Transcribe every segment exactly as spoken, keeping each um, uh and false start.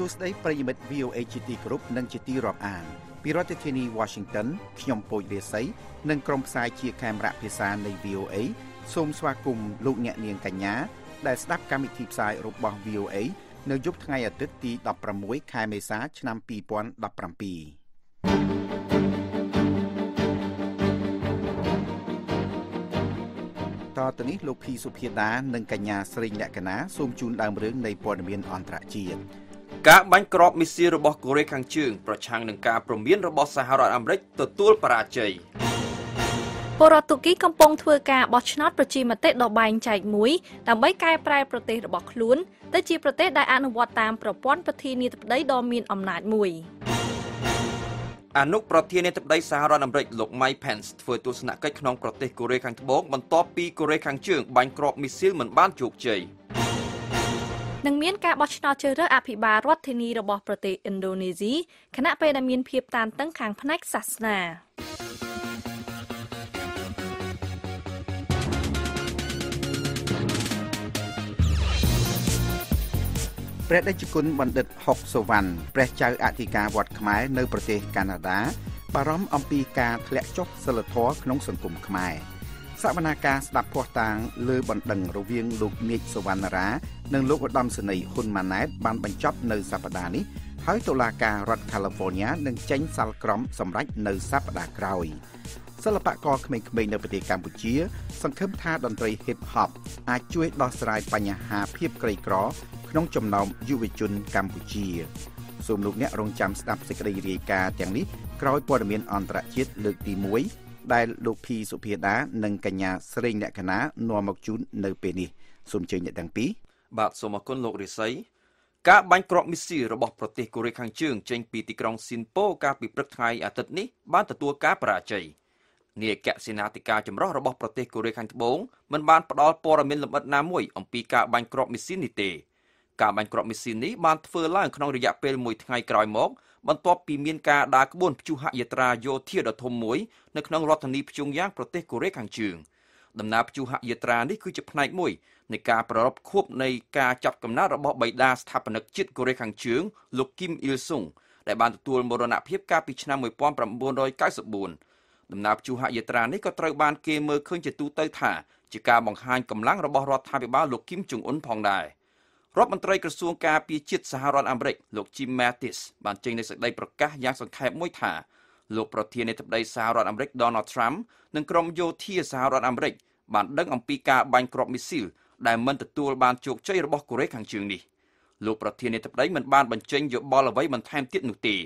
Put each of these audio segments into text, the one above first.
សួស្តីប្រិយមិត្ត VOA ជាទីគោរពនិងជាទីរាប់អានពីរដ្ឋធានី Washington ខ្ញុំពូចរាសីនិងក្រុមផ្សាយជាកាមេរ៉ាភាសានៃ VOA សូមស្វាគមន៍លោកអ្នកនាងកញ្ញាដែលស្ដាប់កម្មវិធីផ្សាយរបស់ VOA នៅយប់ថ្ងៃអាទិត្យទីដប់ប្រាំមួយខែមេសាឆ្នាំពីរពាន់ដប់ប្រាំពីរតទៅនេះលោកភីសុភាដានិងកញ្ញាស្រីលក្ខណាសូមជូនដើមរឿងនៃព័ត៌មានអន្តរជាតិការបាញ់គ្រាប់មីស៊ីលរបស់កូរ៉េខាងជើងប្រឆាំងនឹងការព្រមានរបស់សហរដ្ឋអាមេរិកទទួលបរាជ័យប្រទេសទូគីកំពុងធ្វើការបោះឆ្នោតប្រជាមតិដ៏បែងចែកមួយដើម្បីកែប្រែប្រទេសរបស់ខ្លួនទៅជាប្រទេសដែលអនុវត្តតាមប្រព័ន្ធប្រធានាធិបតីដ៏មានអំណាចមួយអនុប្រធានាធិបតីសហរដ្ឋអាមេរិកលោក Mike Pence ធ្វើទស្សនកិច្ចក្នុងប្រទេសកូរ៉េខាងត្បូងបន្ទាប់ពីកូរ៉េខាងជើងបាញ់គ្រាប់មីស៊ីលមិនបានជោគជ័យនឹងមានការបោះឆ្នោតជ្រើសរើសអភិបាលរដ្ឋធានីរបស់ប្រទេសឥណ្ឌូនេស៊ីខណៈពេលដែលមានភាពតានតឹងខាងផ្នែកសាសនាព្រះតេជគុណបណ្ឌិតហុកសុវណ្ណព្រះចៅអធិការវត្តខ្មែរនៅប្រទេសកាណាដាបារម្ភអំពីការធ្លាក់ចុះសិលធម៌ក្នុងសង្គមខ្មែរសវនាការស្ដាប់ភ័ស្តុតាងលើបណ្ដឹងរវាងលោកមេឃសុវណ្ណារានិងលោកឧត្តមសេនីយ៍ហ៊ុនម៉ាណែតបានបញ្ចប់នៅសប្តាហ៍នេះហើយតុលាការរដ្ឋ California នឹងចេញសាលក្រមសម្រេចនៅសប្តាហ៍ក្រោយសិល្បករក្មេងៗនៅប្រទេសកម្ពុជាសង្ឃឹមថាតន្ត្រី Hip Hop អាចជួយដោះស្រាយបញ្ហាភាពក្រីក្រក្នុងចំណោមយុវជនកម្ពុជាសូមលោកអ្នករងចាំស្ដាប់សេចក្តីរាយការណ៍ទាំងនេះក្រោយព័ត៌មានអន្តរជាតិលើកទីមួយដែលលោកភីសុភាដានិងកញ្ញាស្រីលក្ខណានាំមកជូននៅពេលនេះសូមជើញអ្នកទាំងពីរបាទសូមអរគុណលោករិស័យការបាញ់គ្រាប់មីស៊ីលរបស់ប្រទេសកូរ៉េខាងជើងចេញពីទីក្រុងស៊ីនប៉ូកាលពីព្រឹកថ្ងៃអាទិត្យនេះបានទទួលការបរាជ័យនាយកសេនាធិការចម្រុះរបស់ប្រទេសកូរ៉េខាងត្បូងមិនបានផ្ដល់ព័ត៌មានលម្អិតណាមួយអំពីការបាញ់គ្រាប់មីស៊ីលនេះទេការបាញ់គ្រាប់មីស៊ីលនេះបានធ្វើឡើងក្នុងរយៈពេលមួយថ្ងៃក្រោយមកបន្ទាប់ពីមានការដើរក្បួនព្យុហយាត្រាយោធាដ៏ធំមួយនៅក្នុងរដ្ឋធានីព្យុងយ៉ាងប្រទេសកូរ៉េខាងជើងដំណើរព្យុហយាត្រានេះគឺជាផ្នែកមួយនៃការប្ររពខួបនៃការចាប់កំណើតរបស់បិតាស្ថាបនិកជាតិកូរ៉េខាងជើងលោកគីមអ៊ីលសុងដែលបានទទួលមរណភាពកាលពីឆ្នាំ១៩៩៤ដំណើរព្យុហយាត្រានេះក៏ត្រូវបានគេមើលឃើញជាទូទៅថាជាការបង្ហាញកម្លាំងរបស់រដ្ឋាភិបាលលោកគីមចុងអ៊ុនផងដែររដ្ឋមន្ត្រីក្រសួងការពារជាតិសហរដ្ឋអាមេរិកលោក Jim Mattis បានចេញនូវសេចក្តីប្រកាសយ៉ាងសង្ខេបមួយថាលោកប្រធានាធិបតីសហរដ្ឋអាមេរិក Donald Trump និងក្រុមយោធាសហរដ្ឋអាមេរិកបានដឹងអំពីការបាញ់គ្រាប់មីស៊ីលដែលមិនទទួលបានជោគជ័យរបស់កូរ៉េខាងជើងនេះលោកប្រធានាធិបតីមិនបានបញ្ចេញយោបល់អ្វីបន្ថែមទៀតនោះទេ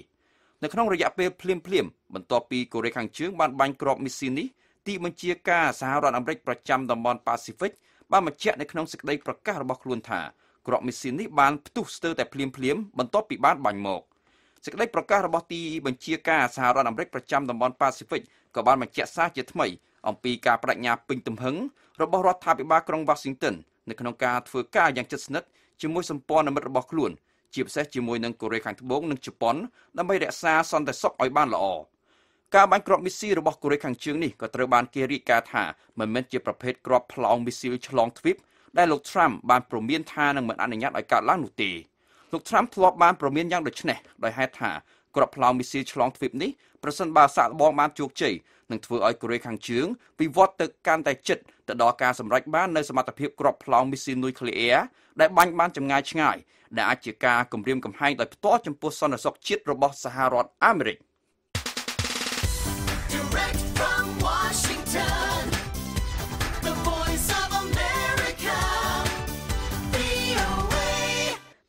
នៅក្នុងរយៈពេលភ្លាមភ្លាមបន្ទាប់ពីកូរ៉េខាងជើងបានបាញ់គ្រាប់មីស៊ីលនេះទីបញ្ជាការសហរដ្ឋអាមេរិកប្រចាំតំបន់ Pacific បានបញ្ជាក់នៅក្នុងសេចក្តីប្រកាសរបស់ខ្លួនថាគ្រាប់មីស៊ីលនេះបានផ្ទុះស្ទើរតែភ្លាមភ្លាមបន្ទាប់ពីបានបាញ់មកសេចក្តីប្រកាសរបស់ទីបញ្ជាការសហរដ្ឋអាមេរិកប្រចាំតំបន់ប៉ាស៊ីហ្វិកក៏បានបញ្ជាក់សារជាថ្មីអំពីការបដិញ្ញាពេញទំហឹងរបស់រដ្ឋាភិបាលក្រុង Washington នៅក្នុងការធ្វើការយ៉ាងជិតស្និទ្ធជាមួយសម្ព័ន្ធមិត្តរបស់ខ្លួនជាពិសេសជាមួយនឹងកូរ៉េខាងត្បូងនិងជប៉ុនដើម្បីរក្សាសន្តិសុខឲ្យបានល្អការបាញ់គ្រាប់មីស៊ីលរបស់កូរ៉េខាងជើងនេះក៏ត្រូវបានគេរាយការណ៍ថាមិនមែនជាប្រភេទគ្រាប់ផ្លោងមីស៊ីលឆ្លងទ្វីបដែលលោក Trump បានព្រមានថានឹងមិនអនុញ្ញាតឲ្យកើតឡើងនោះទេលោក Trump ធ្លាប់បានព្រមានយ៉ាងដូចនេះដោយហេតុថាគ្រាប់ផ្លោងមីស៊ីលឆ្លងទ្វីបនេះប្រសិនបើសាកល្បងបានជោគជ័យនឹងធ្វើឲ្យកូរ៉េខាងជើងវិវត្តទៅកាន់តែជិតទៅដល់ការសម្រេចបាននូវសមត្ថភាពគ្រាប់ផ្លោងមីស៊ីលនុយក្លេអ៊ែរដែលបាញ់បានចម្ងាយឆ្ងាយដែលអាចជាការគំរាមកំហែងដោយផ្ទាល់ចំពោះសន្តិសុខជាតិរបស់សហរដ្ឋអាមេរិក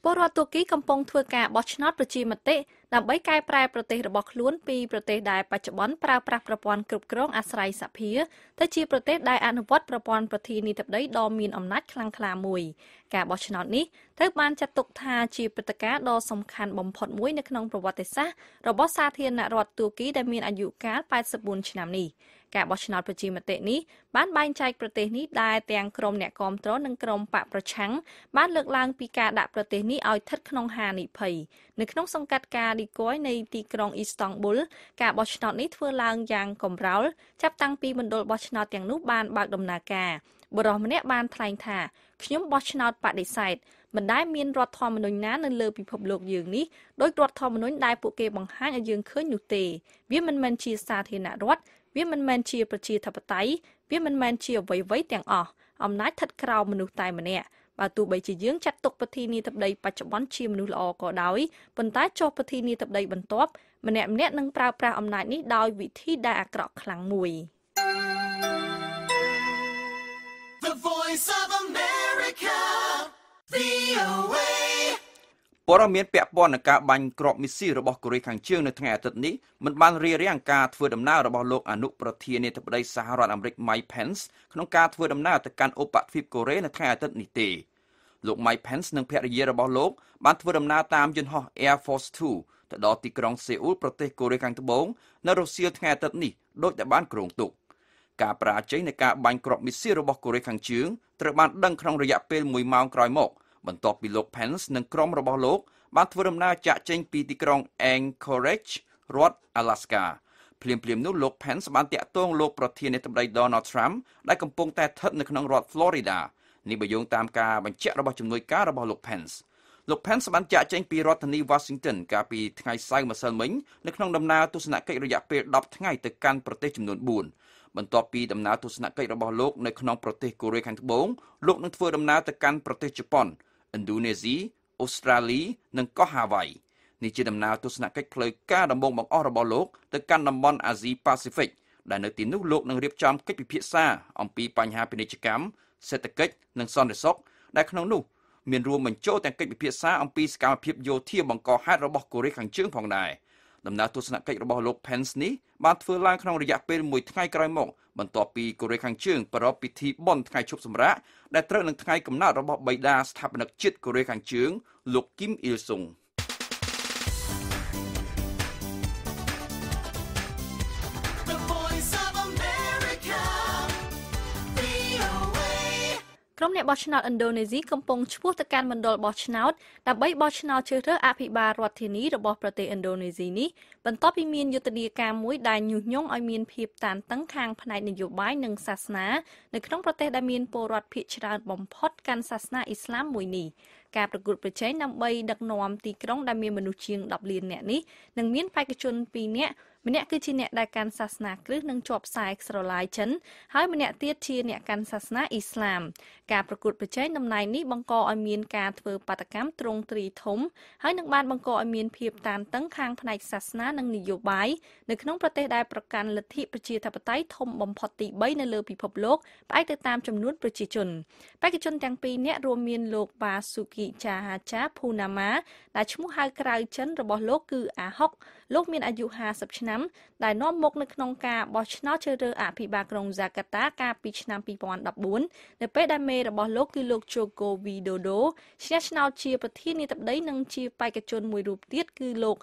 ពលរដ្ឋទូគីកំពុងធ្វើការបោះឆ្នោតប្រជាមតិដើម្បីកែប្រែប្រទេសរបស់ខ្លួនពីប្រទេសដែលបច្ចុប្បន្នប្រើប្រាស់ប្រព័ន្ធគ្រប់គ្រងអាស្រ័យសភាទៅជាប្រទេសដែលអនុវត្តប្រព័ន្ធប្រធានាធិបតីដ៏មានអំណាចខ្លាំងក្លាមួយការបោះឆ្នោតនេះត្រូវបានចាត់ទុកថាជាព្រឹត្តិការណ៍ដ៏សំខាន់បំផុតមួយនៅក្នុងប្រវត្តិសាស្ត្ររបស់សាធារណរដ្ឋទូគីដែលមានអាយុកាលប៉ែតសិបបួនឆ្នាំនេះការបោះឆ្នោតប្រជាមតិនេះបានបែងចែកប្រទេសនេះដែលទាំងក្រុមអ្នកគាំទ្រនិងក្រុមបកប្រឆាំងបានលើកឡើងពីការដាក់ប្រទេសនេះឲ្យស្ថិតក្នុងហានិភ័យនៅក្នុងសង្កាត់កាឌីគយនៃទីក្រុងអ៊ីស្តង់ប៊ុលការបោះឆ្នោតនេះធ្វើឡើងយ៉ាងកំរោលចាប់តាំងពីមណ្ឌលបោះឆ្នោតទាំងនោះបានបើកដំណើរការបុរសម្នាក់បានថ្លែងថាខ្ញុំបោះឆ្នោតបដិសេធ Mình đái miên rọt thò mình ná nên lơ bị phập lục dường ní. Đôi rọt thò mình nói đái bộ kê bằng hai ở dường khơi nhục tề. Viết mình men chia xa thì nạ rọt. Viết mình men chia bật chia thập tay. Viết mình men chia vấy vấy tàng ọ. Ông nói thật khao mình nụt tài mình nè. Và tụ bấy chỉ dưỡng chặt tục bật thi ni tập đầy bà chọc bón chia mình nụt lọ có đói. Vần tái cho bật thi ni tập đầy bần tốt. Mình em nét nâng prao prao ông nói ní đòi vị thi đà cọ khlang mùi. Bộ ra miễn bẹp bọn cả bánh crop missile robot Korea kháng chương nơi ngày tận ní mình ban ria riêng cả thừa đầm na robot lục anu protein nơi tập đây Sahara America Mike Pence không cả thừa đầm na tập can Pacific Korea nơi ngày tận ní tề lục Mike Pence nâng phe ria robot lục ban thừa đầm na tam dân họ Air Force hai tại đó tị krong Seoul protein Korea kháng thứ bốn nơi Russia ngày tận ní đôi tại ban cường tụ cả pra chế nơi cả bánh crop missile robot Korea kháng chương tập ban đăng trong thời gian pê mười mao còi mộc bản tọp bị lục Pence nâng crom robot lục ban thưa đầm na chạy trên pi tị krong Anchorage, Rod, Alaska. Phim phim nút lục Pence ban tiện tuông lục protein tập đầy Donald Trump đã cầm pung tay thất nâng nông Rod, Florida. Ní bởi dùng tam ca bằng chạy robot chủng nuôi cá robot lục Pence. Lục Pence ban chạy trên pi Rod thành Washington cả pi ngày sai mà sơn mình nâng nông đầm na tu sanh cây rồi dạp pi đập ngày từ can protein chủng nuôi buồn. Bản tọp pi đầm na tu sanh cây robot lục nâng nông protein Korea kháng thứ bốn lục nâng thưa đầm na từ can protein Japan. Indonesia, Australia, nâng có Hawaii. Nhi chế đầm nào tôi sẽ cách lời ca đầm bông bằng ổ robot lục từ căn đầm bông Asia Pacific đã nơi tín nước lục nâng riêng trong cách bị phía xa ông Pi Panya Pinichikam sẽ tập cách nâng son để sốc đại khăn nông miền ruộng mình chỗ tại cách bị phía xa ông Pi Scam hiệp vô thiệp bằng co hai robot Korea kháng chướng phòng đài đầm nào tôi sẽ cách robot lục Pence ní ban phơi lang khăn nông để dạp bên mùi thay cài mộng bản tọa Pi Korea kháng chướng và robot Pi bond thay chụp sầm rã đại trợ nâng thay cầm nát robot bay đa tháp nặc chết Korea kháng chướng lục Kim Il Sung. Trong nét Bosnia Indonesia công bố chuộc tất cả màn đồ Bosnia đã bấy Bosnia chơi rớt Apiba Rotini rồi bỏ protein Indonesia ní. Bản tọp bị miền Yutadiaka muối đài nhung nhung ở miền Philippines tàn tấn khang phần này nền dầu bãi nâng Sasna. Nơi trong protein đã miền Porat Pichran bom pot can Sasna Islam muối ní. Cảประกวดประชัยนำไปดักนอมตีกรองดามีมนุษย์เชียงดับเลียนเนี่ยนี้หนึ่งมิ้นไปกระชวนปีเนี่ยมันเนี่ยคือชีเนี่ยได้การศาสนาคริสต์หนึ่งจบสายสโลไลชันให้มันเนี่ยเตี้ยชีเนี่ยการศาสนาอิสลามการประกวดประชัยนำนายนี้บังกออเมียนการเถื่อปฏิกรรมตรงตรีถมให้หนึ่งบ้านบังกออเมียนเพียบตานตั้งคางภายศาสนาหนึ่งนิยบายหนึ่งขนมประเทศได้ประกันลัทธิประชีธาปไตยถมบอมพอติใบในเลือพิภพโลกไปติดตามจำนวนประชีชนไปกระชวนแตงปีเนี่ยรวมเมียนโลกบาสุกิชาฮาชาพูนามาได้ชุมหักรายชันระบบโลกคืออาฮอกโลกเมียนอายุหาสับชน้ำได้น้อมมกในขนมกาบอชนอเชอร์อาภิบากรงจากาตากาปีชน้ำปีปอนดับบุญในเปดาเมระบบโลกคือโลกโจโกวีโดโดชนะชนาวเชียประเทศนี้ตับได้นังเชียไปกระจนมวยรูปเตี้ยคือโลก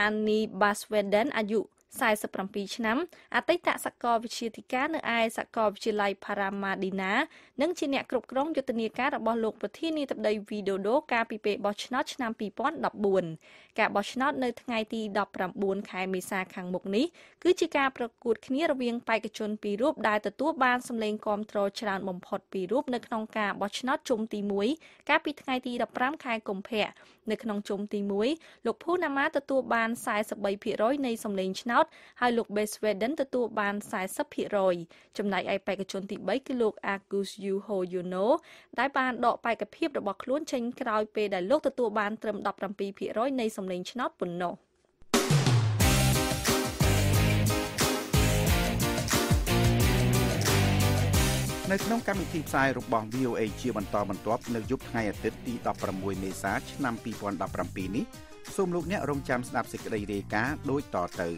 อันนีบาสเวเดนอายุสายสปรัมปีชน้ำอาติตะสกอวิชิติกาเนอไอสกอวิชิไลพารามาดินาเนื่องชีเนกรุบกร้องยุติเนียการระบอบโลกประเทศนี้ตับใดวีโดโดกาปีเปบอชนอชน้ำปีป้อนดับบุญกาบอชนอในทั้งไงตีดับปรำบุญขายเมษาขังหมกนี้คือชีการประกวดคณีระเวียงไปกระชนปีรูปได้แต่ตัวบ้านสำเร็งกอมโตรชานมมพอดปีรูปในขนมกาบอชนอจมตีมวยกาปีทั้งไงตีดับปรำขายกลมแพะในขนมจมตีมวยหลกผู้นามาแต่ตัวบ้านสายสบายผีร้อยในสำเร็งชนะhai lục bê Swe đến từ tù bàn xài sắp hị rồi. Trong này ai bài cả chôn tìm bấy cái lục Agus Yuho Yuno. Đãi bàn đọ bài cả phiếp đọc bọc luôn chênh kào bê đại lúc từ tù bàn trầm đọc đầm bì hị rồi nay xong lên chân áp bùn nổ. Nơi trong các vị thị xài rục bỏng vê o a chia bàn tòa bàn tốp nơi giúp ngay ở tết đi đọc đầm mùi mê xá chứ năm bì bọn đọc đầm bì ní. Xôm lúc nhẹ rong chăm sạp dịch đầy đề cá đối tỏ từ.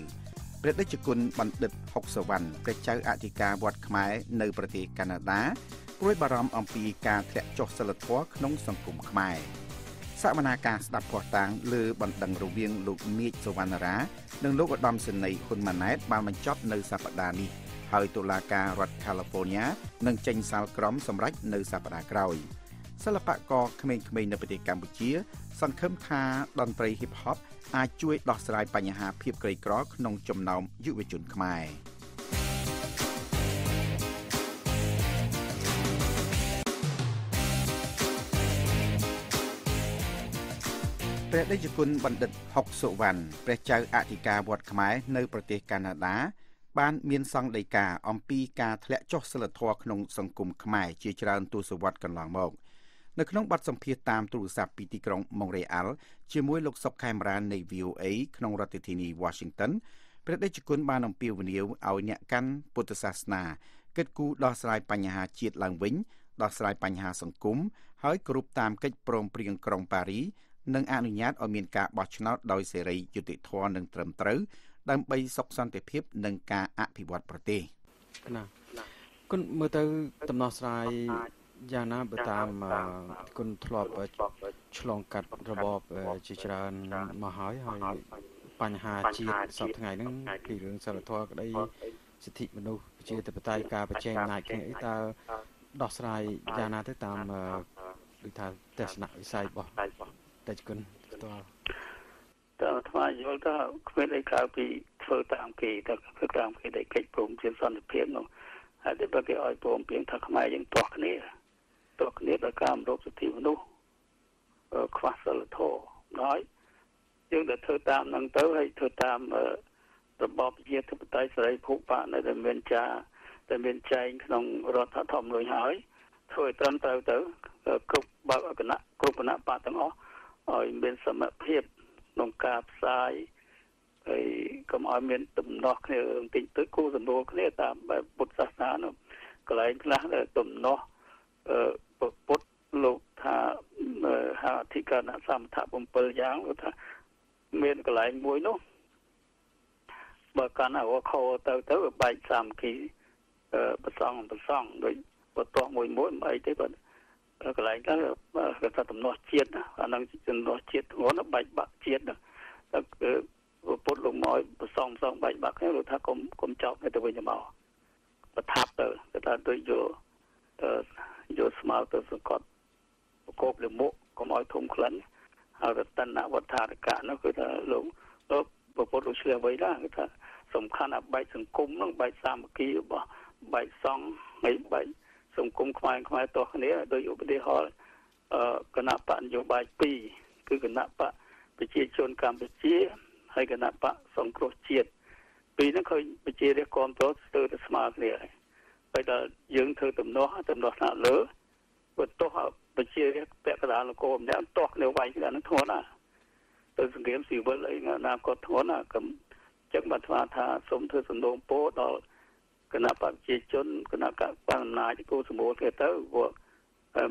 ព្រះតេជគុណបណ្ឌិត ហុក សវណ្ណ ព្រះចៅអធិការវត្តខ្មែរនៅប្រទេសកាណាដា សិល្បករក្មេងៗនៅប្រទេសកម្ពុជាសង្ឃឹមថាតន្ត្រី Hip Hop អាចជួយដោះស្រាយបញ្ហាភាពក្រីក្រក្នុងចំណោមយុវជនខ្មែរ ព្រះ ដេច គុណ បណ្ឌិត ហុក សុវណ្ណ ព្រះចៅអធិការវត្តខ្មែរនៅប្រទេសកាណាដាបានមានសង្ឃដីកាអំពីការធ្លាក់ចុះសិលធម៌ក្នុងសង្គមខ្មែរជាច្រើនទសវត្សរ៍កន្លងមកនៅក្នុងបទសម្ភាសន៍តាមទូរស័ព្ទពីទីក្រុង Montreal ជាមួយលោកសុកខេមរាននៃ V O A ក្នុងរដ្ឋធានី Washington ព្រះតេជគុណបានអំពាវនាវឲ្យអ្នកកាន់ពុទ្ធសាសនាគិតគូរដោះស្រាយបញ្ហាជាតិឡើងវិញដោះស្រាយបញ្ហាសង្គមហើយគ្រប់តាមកិច្ចព្រមព្រៀងក្រុងប៉ារីនិងអនុញ្ញាតឲ្យមានការបោះឆ្នោតដោយសេរីយុត្តិធម៌និងត្រឹមត្រូវដើម្បីសុខសន្តិភាពនិងការអភិវឌ្ឍប្រទេសណាគុណមើលទៅដំណោះស្រាយយ៉ាងណាបើតាមគុណធ្លាប់ឆ្លងកាត់របបជាច្រើនមកហើយហើយបញ្ហាជាតិសពថ្ងៃហ្នឹងពីរឿងសិលធម៌ក្តីសិទ្ធិមនុស្សជាតបតៃការប្រជែងអំណាចគ្នាអីតើដោះស្រាយយ៉ាងណាទៅតាមដូចថាទស្សនៈវិស័យរបស់តេជគុណផ្ទាល់តើថ្មយល់ថាគ្មានអីក្រៅពីធ្វើតាមគេតើធ្វើតាមគេដែលកិច្ចព្រមព្រៀងសន្តិភាពនោះហើយតែបើគេឲ្យព្រមព្រៀងថាខ្មែរយើងទាស់គ្នាទាស់គ្នាដល់ការរំលោភសិទ្ធិមនុស្សខ្វះសិលធម៌ហើយយើងទៅធ្វើតាមនឹងទៅហើយធ្វើតាមរបបប្រជាធិបតេយ្យសេរីភូប៉ានៅតែមានចាតែមានចែងក្នុងរដ្ឋធម្មនុញ្ញហើយធ្វើត្រឹមត្រូវទៅគ្រប់បើកគណៈគ្រប់គណៈបកទាំងអស់ឲ្យមានសមភាពក្នុងការផ្សាយហើយកុំឲ្យមានទំនាស់គ្នាបន្តិចទៅគូសម្រួលគ្នាតាមបែបពុទ្ធសាសនានោះកន្លែងខ្លះដែលទំនាស់អឺពុទ្ធលោកថាហៅអធិការណៈសមថៈ7យ៉ាងគាត់ថាមានកន្លែងមួយនោះបើកាន់អវខោទៅទៅបែកសាមគ្គីប្រសងប្រសងដូចបន្ទោះមួយមួយមិនអីទេគាត់កន្លែងហ្នឹងគេថាទំនាស់ជាតិអាហ្នឹងជំនាស់ជាតិហ្នឹងបែកបាក់ជាតិតែពុទ្ធលោកមកប្រសងប្រសងបែកបាក់ហ្នឹងលោកថាកុំកុំចោលទៅវិញទៅមកប្រថាប់ទៅគេថាដូចយកយកស្មៅទៅសង្កត់ប្រកបលើមុខកុំឲ្យធំក្លិនហើយរតនវត្ថារកៈនោះគឺថាលោកលោកប្រពុតលោកឆ្លៀសអ្វីដែរគឺថាសំខាន់អាបែកសង្គមនឹងបែកសាមគ្គីរបស់បែកសង្ឃហើយបែកសង្គមខ្មែរខ្មែរតោះគ្នាដោយឧបទាហរណ៍អឺគណៈបកនយោបាយពីរគឺគណៈបកប្រជាជនកម្ពុជាហើយគណៈបកសង្គ្រោះជាតិពីរហ្នឹងឃើញប្រជារាស្ត្រគ្រប់គ្រងស្ទើរតែស្មើគ្នាហើយបើតើយើងធ្វើទំនាស់ទំនាស់ថាលើបើទោះប្រជារាស្ត្រពាក់កណ្ដាលនគរម្នាក់តោះគ្នាវាយគ្នានឹងធន់ណាទៅសង្គ្រាមស៊ីវិលអីណាក៏ធន់ណាកុំចឹងបើថាថាសូមធ្វើសំណូមពរដល់គណៈបព្វជិជនគណៈកបអំណាចគូសម្បូរគេទៅពួក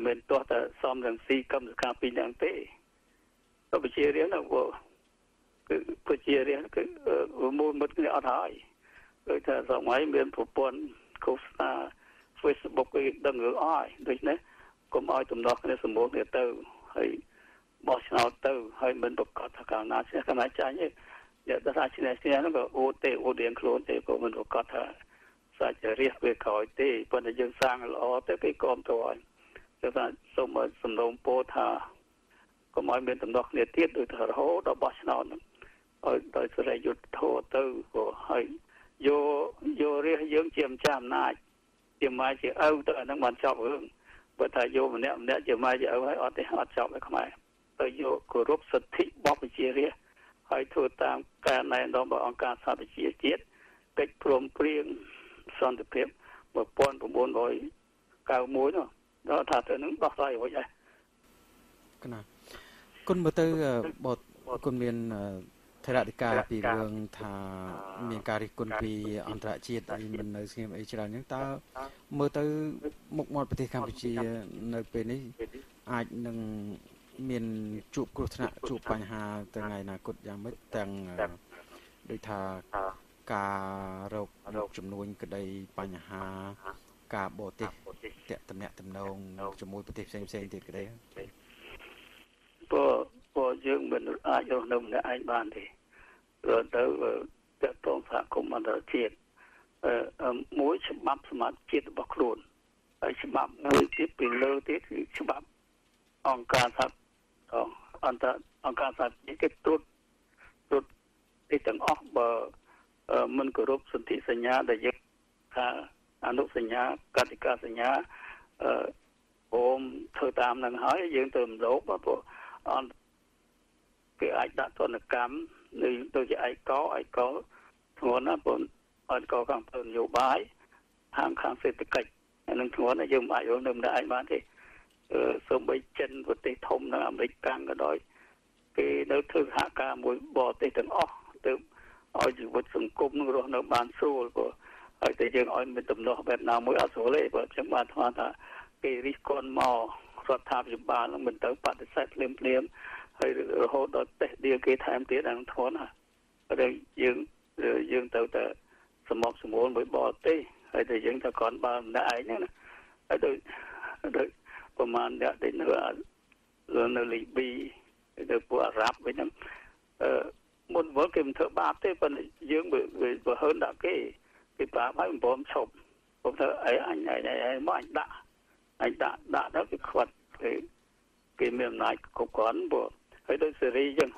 មិនទោះតែសំរងស៊ីកម្មសការពីរយ៉ាងទេទៅប្រជារាស្ត្រណាពួកគឺប្រជារាស្ត្រគឺមូលមុតគ្នាអត់ហើយដូចថាសម័យមានប្រព័ន្ធឃោសនា Facebook គេដឹងរឿងអស់ដូច្នេះកុំឲ្យទំនាស់គ្នាសម្បូរគ្នាទៅហើយបោះឆ្នោតទៅហើយមិនប្រកាសថាកាលណាឈ្នះកាលណាចាញ់ទេយកទៅថាឈ្នះឈ្នះហ្នឹងក៏អូទេអូរៀងខ្លួនទេក៏មិនប្រកាសថាសាច់រាជវាក្រោយទេប៉ុន្តែយើងសាងល្អទៅគេគាំទ្រហើយគេថាសូមសំណូមពរថាកុំឲ្យមានទំនាស់គ្នាទៀតដោយថារហូតដល់បោះឆ្នោតហ្នឹងឲ្យដោយសេរីយុត្តិធម៌ទៅក៏ហើយយកយករាជយើងជាម្ចាស់អំណាចជាមកជាឪទៅអាហ្នឹងបានចប់រឿងបើថាយកម្នាក់ម្នាក់ជាមកជាឪហើយអត់ទេអត់ចប់ឯខ្មែរទៅយកគោរពសិទ្ធិរបស់ប្រជារាស្ត្រហើយធ្វើតាមការណែនាំរបស់អង្គការសហប្រជាជាតិកិច្ចព្រមព្រៀងសន្តិភាពnineteen ninety-oneនោះដល់ថាទៅនឹងដោះស្រាយរួចហើយកណាគុណមើលទៅបតគុណមានថេរដីកាពីរឿងថាមានការរិះគន់ពីអន្តរជាតិអីមិននៅស្ងៀមអីច្រើនហ្នឹងតើមើលទៅមុខមាត់ប្រទេសកម្ពុជានៅពេលនេះអាចនឹងមានជួបគ្រោះថ្នាក់ជួបបញ្ហាទៅថ្ងៃអនាគតយ៉ាងម៉េចទាំងដូចថាការរកចំនួនក្តីបញ្ហាការបរទេសតេតំណាក់តំណងជាមួយប្រទេសផ្សេងផ្សេងទៀតក្តីបើបើយើងមិនអាចរស់នៅម្នាក់ឯងបានទេព្រោះទៅតេតងសហគមន៍អន្តរជាតិអឺមួយច្បាប់សមាជិករបស់ខ្លួនហើយច្បាប់មួយទៀតពីលើទៀតគឺច្បាប់អង្គការសហអន្តរអង្គការសហគេត្រួតត្រួតទីទាំងអស់បើមិនគោរពសន្ធិសញ្ញាដែលយើងថាអនុសញ្ញាកតិកាសញ្ញាអឺព្រមធ្វើតាមនឹងហើយយើងទៅរំលោភព្រោះអន្ត គេអាចដាក់ទណ្ឌកម្មនេះដូចជាឯកោឯកោធ្ងន់ណាស់បងអត់កោខាងនយោបាយខាងខាងសេដ្ឋកិច្ចនឹងធ្ងន់ណាស់យើងមិនអាចរស់នៅម្នាក់ឯងបានទេសូម្បីចិនប្រទេសធំនៅអាមេរិកកាំងក៏ដោយគេនៅធ្វើសហការមួយបរទេសទាំងអស់ទៅឲ្យជីវិតសង្គមនឹងរស់នៅបានស្រួលព្រោះហើយតែយើងឲ្យមានទំនាស់បែបណាមួយអត់ស្រួលទេបើខ្ញុំបានថាថាគេរិះគន់មករដ្ឋាភិបាលនឹងមិនទៅបដិសេធភ្លាមភ្លាមហើយរហូតដល់តេស្តឌីគេថែមទៀតដល់ធន់ណាតែយើងយើងទៅតែសមបសមូលមួយបរទេសហើយតែយើងទៅគាត់បើម្នាក់ឯងហ្នឹងណាហើយដូចដូចប្រមាណអ្នកដែលនៅនៅលីប៊ីទៅពួកអារ៉ាប់វិញហ្នឹងអឺមុនមកគេមិនធ្វើបាបទេប៉ុន្តែយើងបើហឺនដាក់គេគេបាបហើយមិនព្រមឈប់ខ្ញុំថាអីអញអីមកអញដាក់អញដាក់ដាក់ដល់គេខ្វាត់គេគេមានអំណាចគ្រប់គ្រាន់ព្រោះហើយដូចសេរីចឹង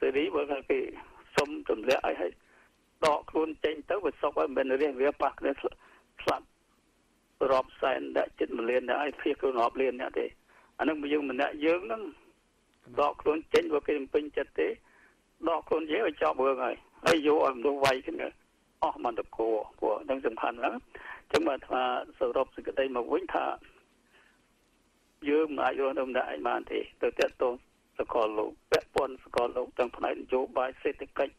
សេរីបើថាគេសុំទម្លាក់អីហើយដកខ្លួនចេញទៅវាសុខហើយមិនរះវាប៉ះគ្នាខ្លាប់រាប់សែនដាក់ចិត្តមួយលានដែរឲ្យភៀសខ្លួនរាប់លានអ្នកទេអានឹងយើងម្នាក់យើងហ្នឹងដកខ្លួនចេញព្រោះគេមិនពេញចិត្តទេដកខ្លួនយើងឲ្យចប់រឿងហើយហើយយកឲ្យមនុស្សវាយគ្នាអស់មិនតកោព្រោះនឹងសំខាន់ហ្នឹងចឹងបើថាសរុបសេចក្តីមកវិញថាយើងមិនអាចរស់នៅម្នាក់ឯងបានទេទៅទាក់ទងសកលលោកពាក់ព័ន្ធសកលលោកទាំងផ្នែកនយោបាយសេដ្ឋកិច្ច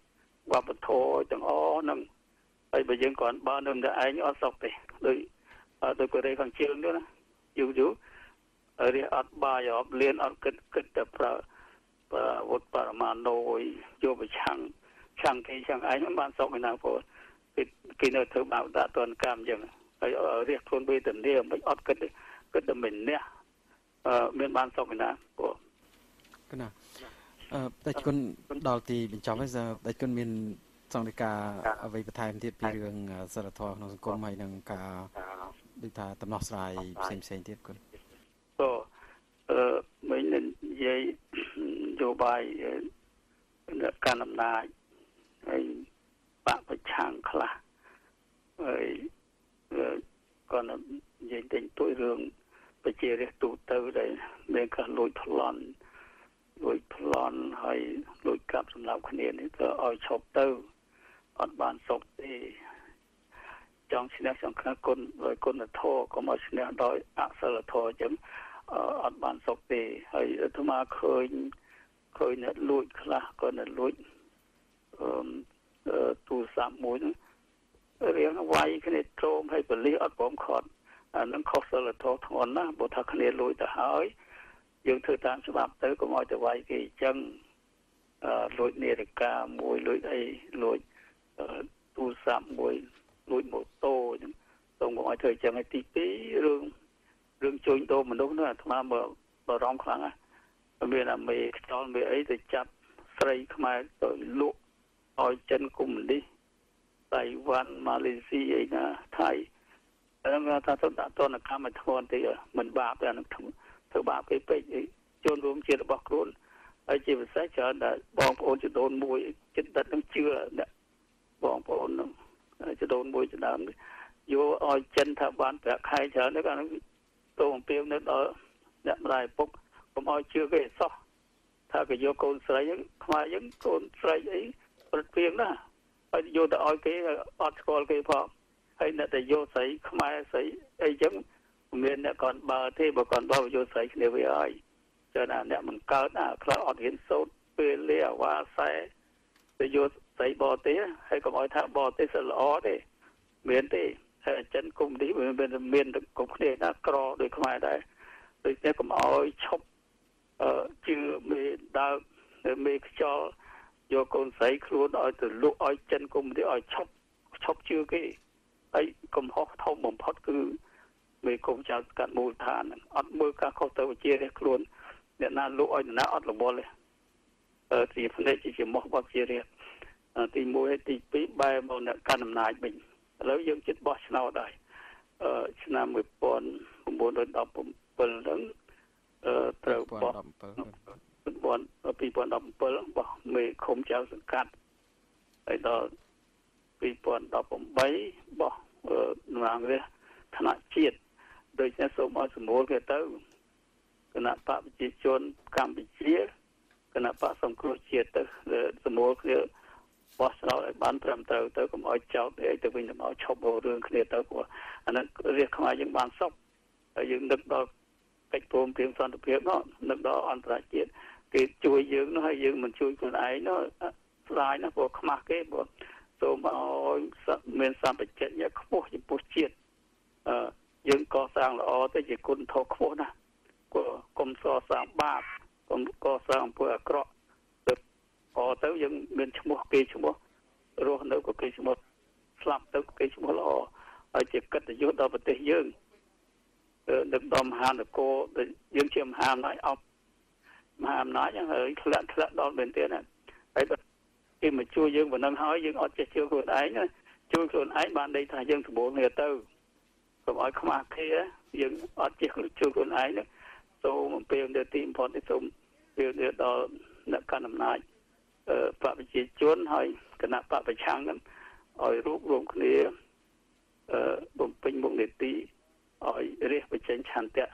វប្បធម៌ទាំងអស់ហ្នឹងហើយបើយើងគាត់បើនៅម្នាក់ឯងអត់សុខទេដូចដោយកូរ៉េខាងជើងនោះណាយូរយូររះអត់បាយអត់លៀនអត់គិតគិតតែប្រើវុទ្ធបរមាណូយយកប្រឆាំងឆាំងគេឆាំងឯងមិនបានសុខឯណាព្រោះគេនៅធ្វើបាបដាក់ទណ្ឌកម្មអញ្ចឹងហើយរះខ្លួនវាទំនាមិនអត់គិតគិតតែមិនណះមានបានសុខឯណាព្រោះគណាអឺតេជគុណដល់ទីបញ្ចប់ហើយតេជគុណមានសង្កេតការអ្វីបន្ថែមទៀតពីរឿងសិលធម៌ក្នុងសង្គមហើយនឹងការដូចថាដំណោះស្រាយផ្សេងផ្សេងទៀតគាត់ទៅអឺមិននិយាយយោបាយការអំណាចហើយបាក់ប្រឆាំងខ្លះហើយគាត់និយាយតែទួយរឿងប្រជារាស្ត្រទូទៅដែលមានការលួចប្លន់លួចប្លន់ហើយលួចកាប់សម្លាប់គ្នានេះទៅឲ្យឈប់ទៅអត់បានសុខទេចង់ស្នើសង្ឃាគុណដោយគុណធម៌កុំឲ្យស្នើដោយអសិលធម៌ចឹងអត់បានសុខទេហើយអាត្មាឃើញឃើញអ្នកលួចខ្លះក៏អ្នកលួចអឺទូរស័ព្ទមួយរៀងវាយគ្នាត្រោមឲ្យប៉ូលីសអត់ព្រមឃាត់អានឹងខុសសិលធម៌ធ្ងន់ណាស់បើថាគ្នាលួចទៅហើយយើងធ្វើតាមច្បាប់ទៅកុំឲ្យទៅវាយគេចឹងអឺលួចនាឡិកាមួយលួចអីលួចទូរស័ព្ទមួយលួចម៉ូតូចឹងសូមកុំឲ្យធ្វើចឹងឯទីពីររឿងរឿងជួញដូរមនុស្សនោះអាត្មាបើបារម្ភខ្លាំងណាស់មានអាមេខ្យល់មេអីទៅចាប់ស្រីខ្មែរទៅលក់ឲ្យចិនកុំនេះតៃវ៉ាន់ម៉ាឡេស៊ីអីណាថៃតែមកថាទៅដាក់ទណ្ឌកម្មធនទេមិនបាបទេអានឹងធ្វើបាបគេពេកជនរួមជាតិរបស់ខ្លួនហើយជាពិសេសច្រើនតែបងប្អូនចដូនមួយចិត្តដិតនឹងជឿបងប្អូននោះចដូនមួយដើមយកឲ្យចិនថាបានប្រាក់ខែច្រើនហ្នឹងអានឹងទៅអំពាវនៅដល់អ្នកម្ដាយឪពុកកុំឲ្យជឿគេសោះថាគេយកកូនស្រីហ្នឹងខ្មែរយើងកូនស្រីអីប្រព្រឹត្តណាស់ហើយយកទៅឲ្យគេអត់ស្គាល់គេផងហើយអ្នកដែលយកស្រីខ្មែរស្រីអីចឹងមានអ្នកគាត់បើទេបើគាត់បើយកស្រីគ្នាវាហើយចឹងណាអ្នកមិនកើតណាខ្លះអត់ហ៊ានសូត្រពេលលាវ៉ាសែទៅយកស្រីបរទេសហើយកុំឲ្យថាបរទេសល្អទេមានទេហើយចិនកុំនេះវាមានមានគ្រប់គ្នាណាក្រដោយខ្មែរដែរដូច្នេះកុំឲ្យឈប់អឺជឿមេដើមមេខ្យល់យកកូនស្រីខ្លួនឲ្យទៅលក់ឲ្យចិនកុំនេះឲ្យឈប់ឈប់ជឿគេហើយកុំហោះធំបំផុតគឺមេគុំចៅស្កាត់មូលដ្ឋានអត់មើលការខុសទៅវិជារាជខ្លួនអ្នកណាលក់ឲ្យអ្នកណាអត់រវល់ទេអឺទីផ្នែកជាមោះរបស់ជារាជទីមួយទីពីរបែរមកអ្នកកាន់អំណាចវិញឥឡូវយើងជិតបោះឆ្នោតហើយអឺឆ្នាំnineteen seventeenហ្នឹងអឺត្រូវបោះtwo thousand seventeenបោះមេឃុំចៅសង្កាត់ហើយដល់twenty eighteenបោះអឺនាងរាជថ្នាក់ជាតិដូច្នេះសូមឲ្យសម្រួលគេទៅគណៈបព្វជិជនកម្ពុជា គណៈបកសង្គ្រោះជាតិទៅសម្រួលគ្នាបោះឆ្នោតឲ្យបានត្រឹមត្រូវទៅកុំឲ្យចោលអីទៅវិញទៅមកឈប់ហៅរឿងគ្នាទៅព្រោះអានេះរាជខ្មែរយើងបានសុខហើយយើងនឹកដល់កិច្ចព្រមព្រៀងសន្តិភាពនោះនឹកដល់អន្តរជាតិគេជួយយើងនោះហើយយើងមិនជួយខ្លួនឯងនោះស្ដាយណាស់ព្រោះខ្មាស់គេព្រោះសូមឲ្យមានសម្បជញ្ញៈខ្ពស់ចំពោះជាតិអឺយើងកសាងល្អទៅជាគុណធម៌ខ្ពស់ណាស់ព្រោះកុំសរសើរបាបកុំកសាងអំពើអាក្រក់ទៅអត់ទៅយើងមានឈ្មោះគេឈ្មោះរស់នៅក៏គេឈ្មោះស្លាប់ទៅគេឈ្មោះល្អហើយជាកិត្តិយសដល់ប្រទេសយើងដឹកនាំមហានគរយើងជាមហាអំណាចអប់មហាអំណាចហើយធ្លាក់ធ្លាក់ដល់មែនទេណាហើយគេមកជួយយើងប៉ុណ្ណឹងហើយយើងអត់ចេះជួយខ្លួនឯងជួយខ្លួនឯងបានន័យថាយើងសម្បូរគ្នាទៅកុំឲ្យខ្មាស់គ្នាយើងអត់ចេះជួយខ្លួនឯងណាសូមអំពាវនាវទីបំផុតនេះសូមវាដល់អ្នកកណ្ដាលអំណាចអឺបព្វជិជនហើយគណៈបព្វប្រឆាំងនឹងឲ្យរួបរวมគ្នាអឺបំពេញមុខនីតិឲ្យរះបញ្ចេញឆន្ទៈ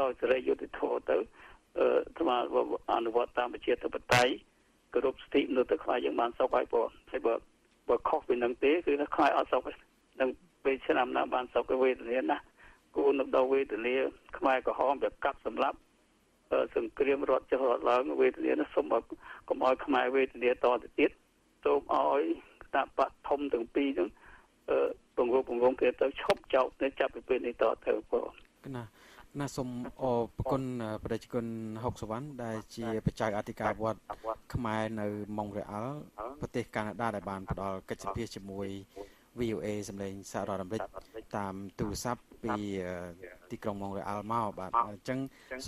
ដោយសេរីយុត្តិធម៌ទៅអឺស្មើអនុវត្តតាមប្រជាធិបតេយ្យគោរពសិទ្ធិមនុស្សទៅខ្វាយយើងបានសុខហើយព្រោះហើយបើបើខុសពីនឹងទេគឺខ្វាយអត់សុខនឹងពេលឆ្នាំណាបានសុខវេទនាណាគូនដល់វេទនាខ្មែរក្រហមប្រកាសសម្រាប់សង្គ្រាមរត់ចុះរត់ឡើងវេទនានោះសូមកុំឲ្យខ្មែរវេទនាតទៅទៀតសូមឲ្យតបៈធំទាំងពីរហ្នឹងពង្រឹងពង្រឹងគេទៅឈប់ចោលទៅចាប់ពីពេលនេះតទៅបងណាណាសូមអរគុណប្រជាជនហុកសវណ្ណដែលជាបច្ច័យអធិការវត្តខ្មែរនៅMontrealប្រទេសកាណាដាដែលបានផ្ដល់កិច្ចសភាជាមួយ វី អូ អេ សម្លេងសហរដ្ឋអាមេរិកតាមទូរស័ព្ទពីទីក្រុងMontrealមកបាទអញ្ចឹង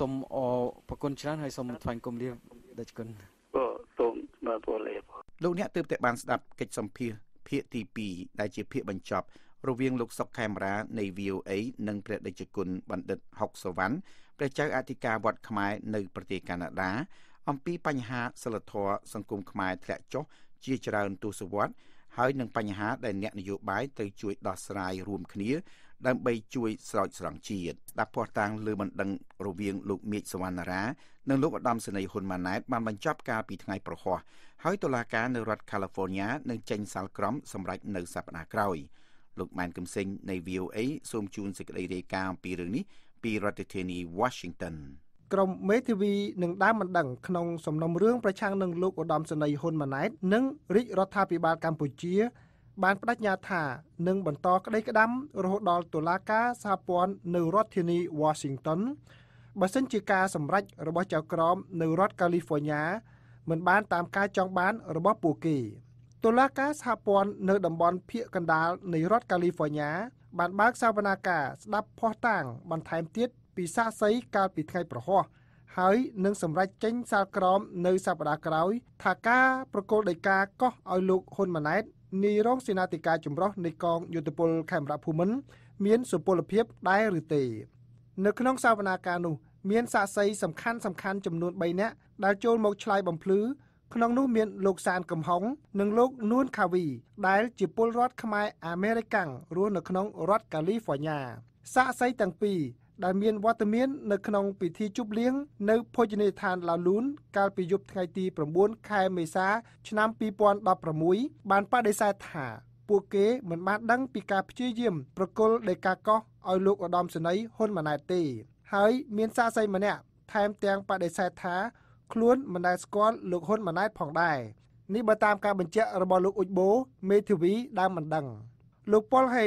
សូមអរគុណច្រើនហើយសូមថ្លែងគំរាមដល់គុណបាទសូមបាទពលីលោកអ្នកទើបតែបានស្ដាប់កិច្ចសម្ភាសន៍ភាគទីពីរដែលជាភាគបញ្ចប់រវាងលោកសុកខេមរានៃ វី អូ អេ និងព្រះតេជគុណបណ្ឌិតហុកសវណ្ណព្រះចៅអធិការវត្តខ្មែរនៅប្រទេសកាណាដាអំពីបញ្ហាសិលធម៌សង្គមខ្មែរធ្លាក់ចុះជាច្រើនទសវត្សរ៍ហើយនឹងបញ្ហាដែលអ្នកនយោបាយត្រូវជួយដោះស្រាយរួមគ្នាដើម្បីជួយស្រោចស្រង់ជាតិស្ដាប់ផ្ោះតាំងលើបណ្ដឹងរវាងលោកមេឃសវណ្ណារានិងលោកឧត្តមសេនីយ៍ហ៊ុនម៉ាណែតបានបញ្ចប់កាលពីថ្ងៃប្រហ័សហើយតុលាការនៅរដ្ឋ California នឹងចេញសាលក្រមសម្រាប់នៅសប្តាហ៍ក្រោយលោកម៉ែនគឹមសេងនៃ វី អូây សូមជូនសេចក្តីរាយការណ៍អំពីរឿងនេះពីរដ្ឋធានី Washington ក្រុមមេធាវីនឹងដើមបណ្ដឹងក្នុងសំណុំរឿងប្រឆាំងនឹងលោកឧត្តមសេនីយ៍ហ៊ុនម៉ាណែតនិងរាជរដ្ឋាភិបាលកម្ពុជាបានបដិញ្ញាថានឹងបន្តក្តីក្តាំរហូតដល់តុលាការសហព័ន្ធនៅរដ្ឋធានី Washington បើសិនជាការសម្រេចរបស់ចៅក្រមនៅរដ្ឋ California មិនបានតាមការចង់បានរបស់ពួកគេតុលាការសហព័ន្ធនៅតំបន់ភាគកណ្ដាលនៃរដ្ឋ California បានបើកសវនាការស្ដាប់ភស្តុតាងបន្ថែមទៀតពីសាកសីកាលពីថ្ងៃប្រហ័សហើយនឹងសម្រេចចេញសាលក្រមនៅសប្តាហ៍ក្រោយថាការប្រកល់ដីកាកោះឲ្យលោកហ៊ុនម៉ាណែតនាយរងសេនាធិការចម្រុះនៃកងយោធពលខេមរៈភូមិន្ទមានសុពលភាពដែរឬទេនៅក្នុងសវនាការនោះមានសាកសីសំខាន់សំខាន់ចំនួនបីនាក់ដែលចូលមកឆ្លើយបំភ្លឺក្នុងនោះមានលោកសានកំហុងនិងលោកនួនខាវីដែលជាពលរដ្ឋខ្មែរអាមេរិកាំងរស់នៅក្នុងរដ្ឋកាលីហ្វ័រញ៉ាសាកសីទាំងពីរដែលមានវត្តមាននៅក្នុងពិធីជប់លៀងនៅភោជនីយដ្ឋានឡាលូនកាលពីយប់ថ្ងៃទី៩ខែមេសាឆ្នាំពីរពាន់ដប់ប្រាំមួយបានបដិសេធថាពួកគេមិនបានដឹងពីការព្យាយាមប្រគល់ដីកាកោះឲ្យលោកឧត្តមសេនីយ៍ហ៊ុនម៉ាណែតទេហើយមានសាកសីម្នាក់ថែមទាំងបដិសេធថាខ្លួនមិនដែលស្គាល់លោកហ៊ុនម៉ាណែតផងដែរនេះបើតាមការបញ្ជាក់របស់លោកអ៊ុចបូមេធាវីដើមមិនដឹងលោកប៉ុលហេ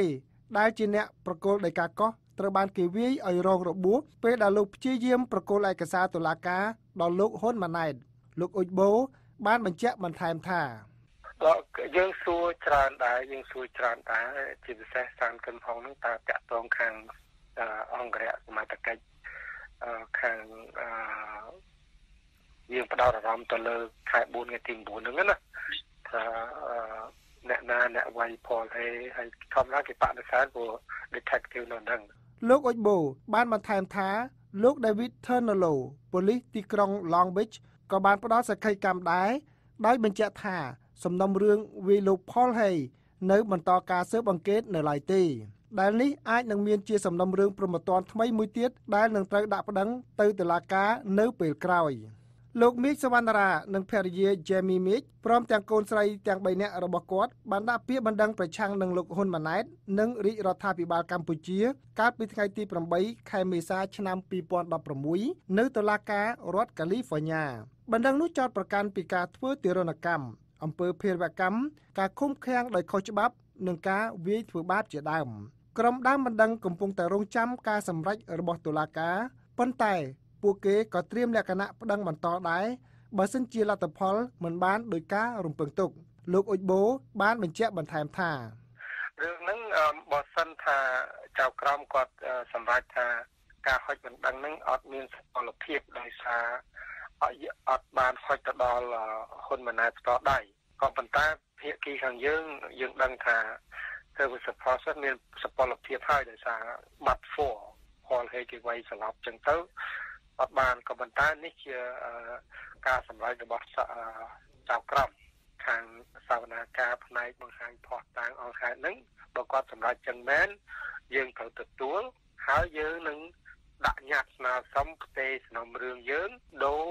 ដែលជាអ្នកប្រកល់ដីកាកោះត្រូវបានគេវាយឲ្យរងរបួសពេលដែលលោកព្យាយាមប្រកល់ឯកសារតុលាការដល់លោកហ៊ុនម៉ាណែតលោកអ៊ុចបូបានបញ្ជាក់បន្ថែមថាយើងសួរច្រើនដែរយើងសួរច្រើនដែរជាពិសេសសានគឹមហុងនឹងតើតាក់ទងខាងអង្គរៈសមត្ថកិច្ចខាងអឺយើងផ្ដោតអារម្មណ៍ទៅលើខែបួនថ្ងៃទី៩ហ្នឹងណាថាអ្នកណាអ្នកវាយផលអីហើយធម្មតាគេបដិសេធព្រោះ detective នៅហ្នឹងលោកអ៊ុចបូបានបន្ថែមថាលោក David Turnolo ប៉ូលីសទីក្រុង Long Beach ក៏បានផ្ដល់សក្ខីកម្មដែរដោយបញ្ជាក់ថាសំណុំរឿងវាយលោក Paul Hay នៅបន្តការស៊ើបអង្កេតនៅឡើយទេដែលនេះអាចនឹងមានជាសំណុំរឿងព្រហ្មទណ្ឌថ្មីមួយទៀតដែលនឹងត្រូវដាក់ប្តឹងទៅតុលាការនៅពេលក្រោយ Lộc Mick Savannah និងភរិយា Jamie Mick ព្រមទាំងកូនស្រីទាំង ពួកគេក៏ត្រៀមលក្ខណៈប្តឹងបន្តដែរបើសិនជាលទ្ធផលមិនបានដោយការរំពឹងទុកលោកអ៊ុចបូបានបញ្ជាក់បន្ថែមថា បានក៏ប៉ុន្តែនេះជាការសម្ដែងរបស់ចៅក្រមខាងសាវនាការផ្នែកបង្ហាញភ័ស្តុតាងអង្គហេតុនឹងបើគាត់សម្រាប់ចឹងមែនយើងត្រូវទទួលហើយយើងនឹងដាក់ញត្តិស្នើសុំផ្ទេរសំណុំរឿងយើងដូរ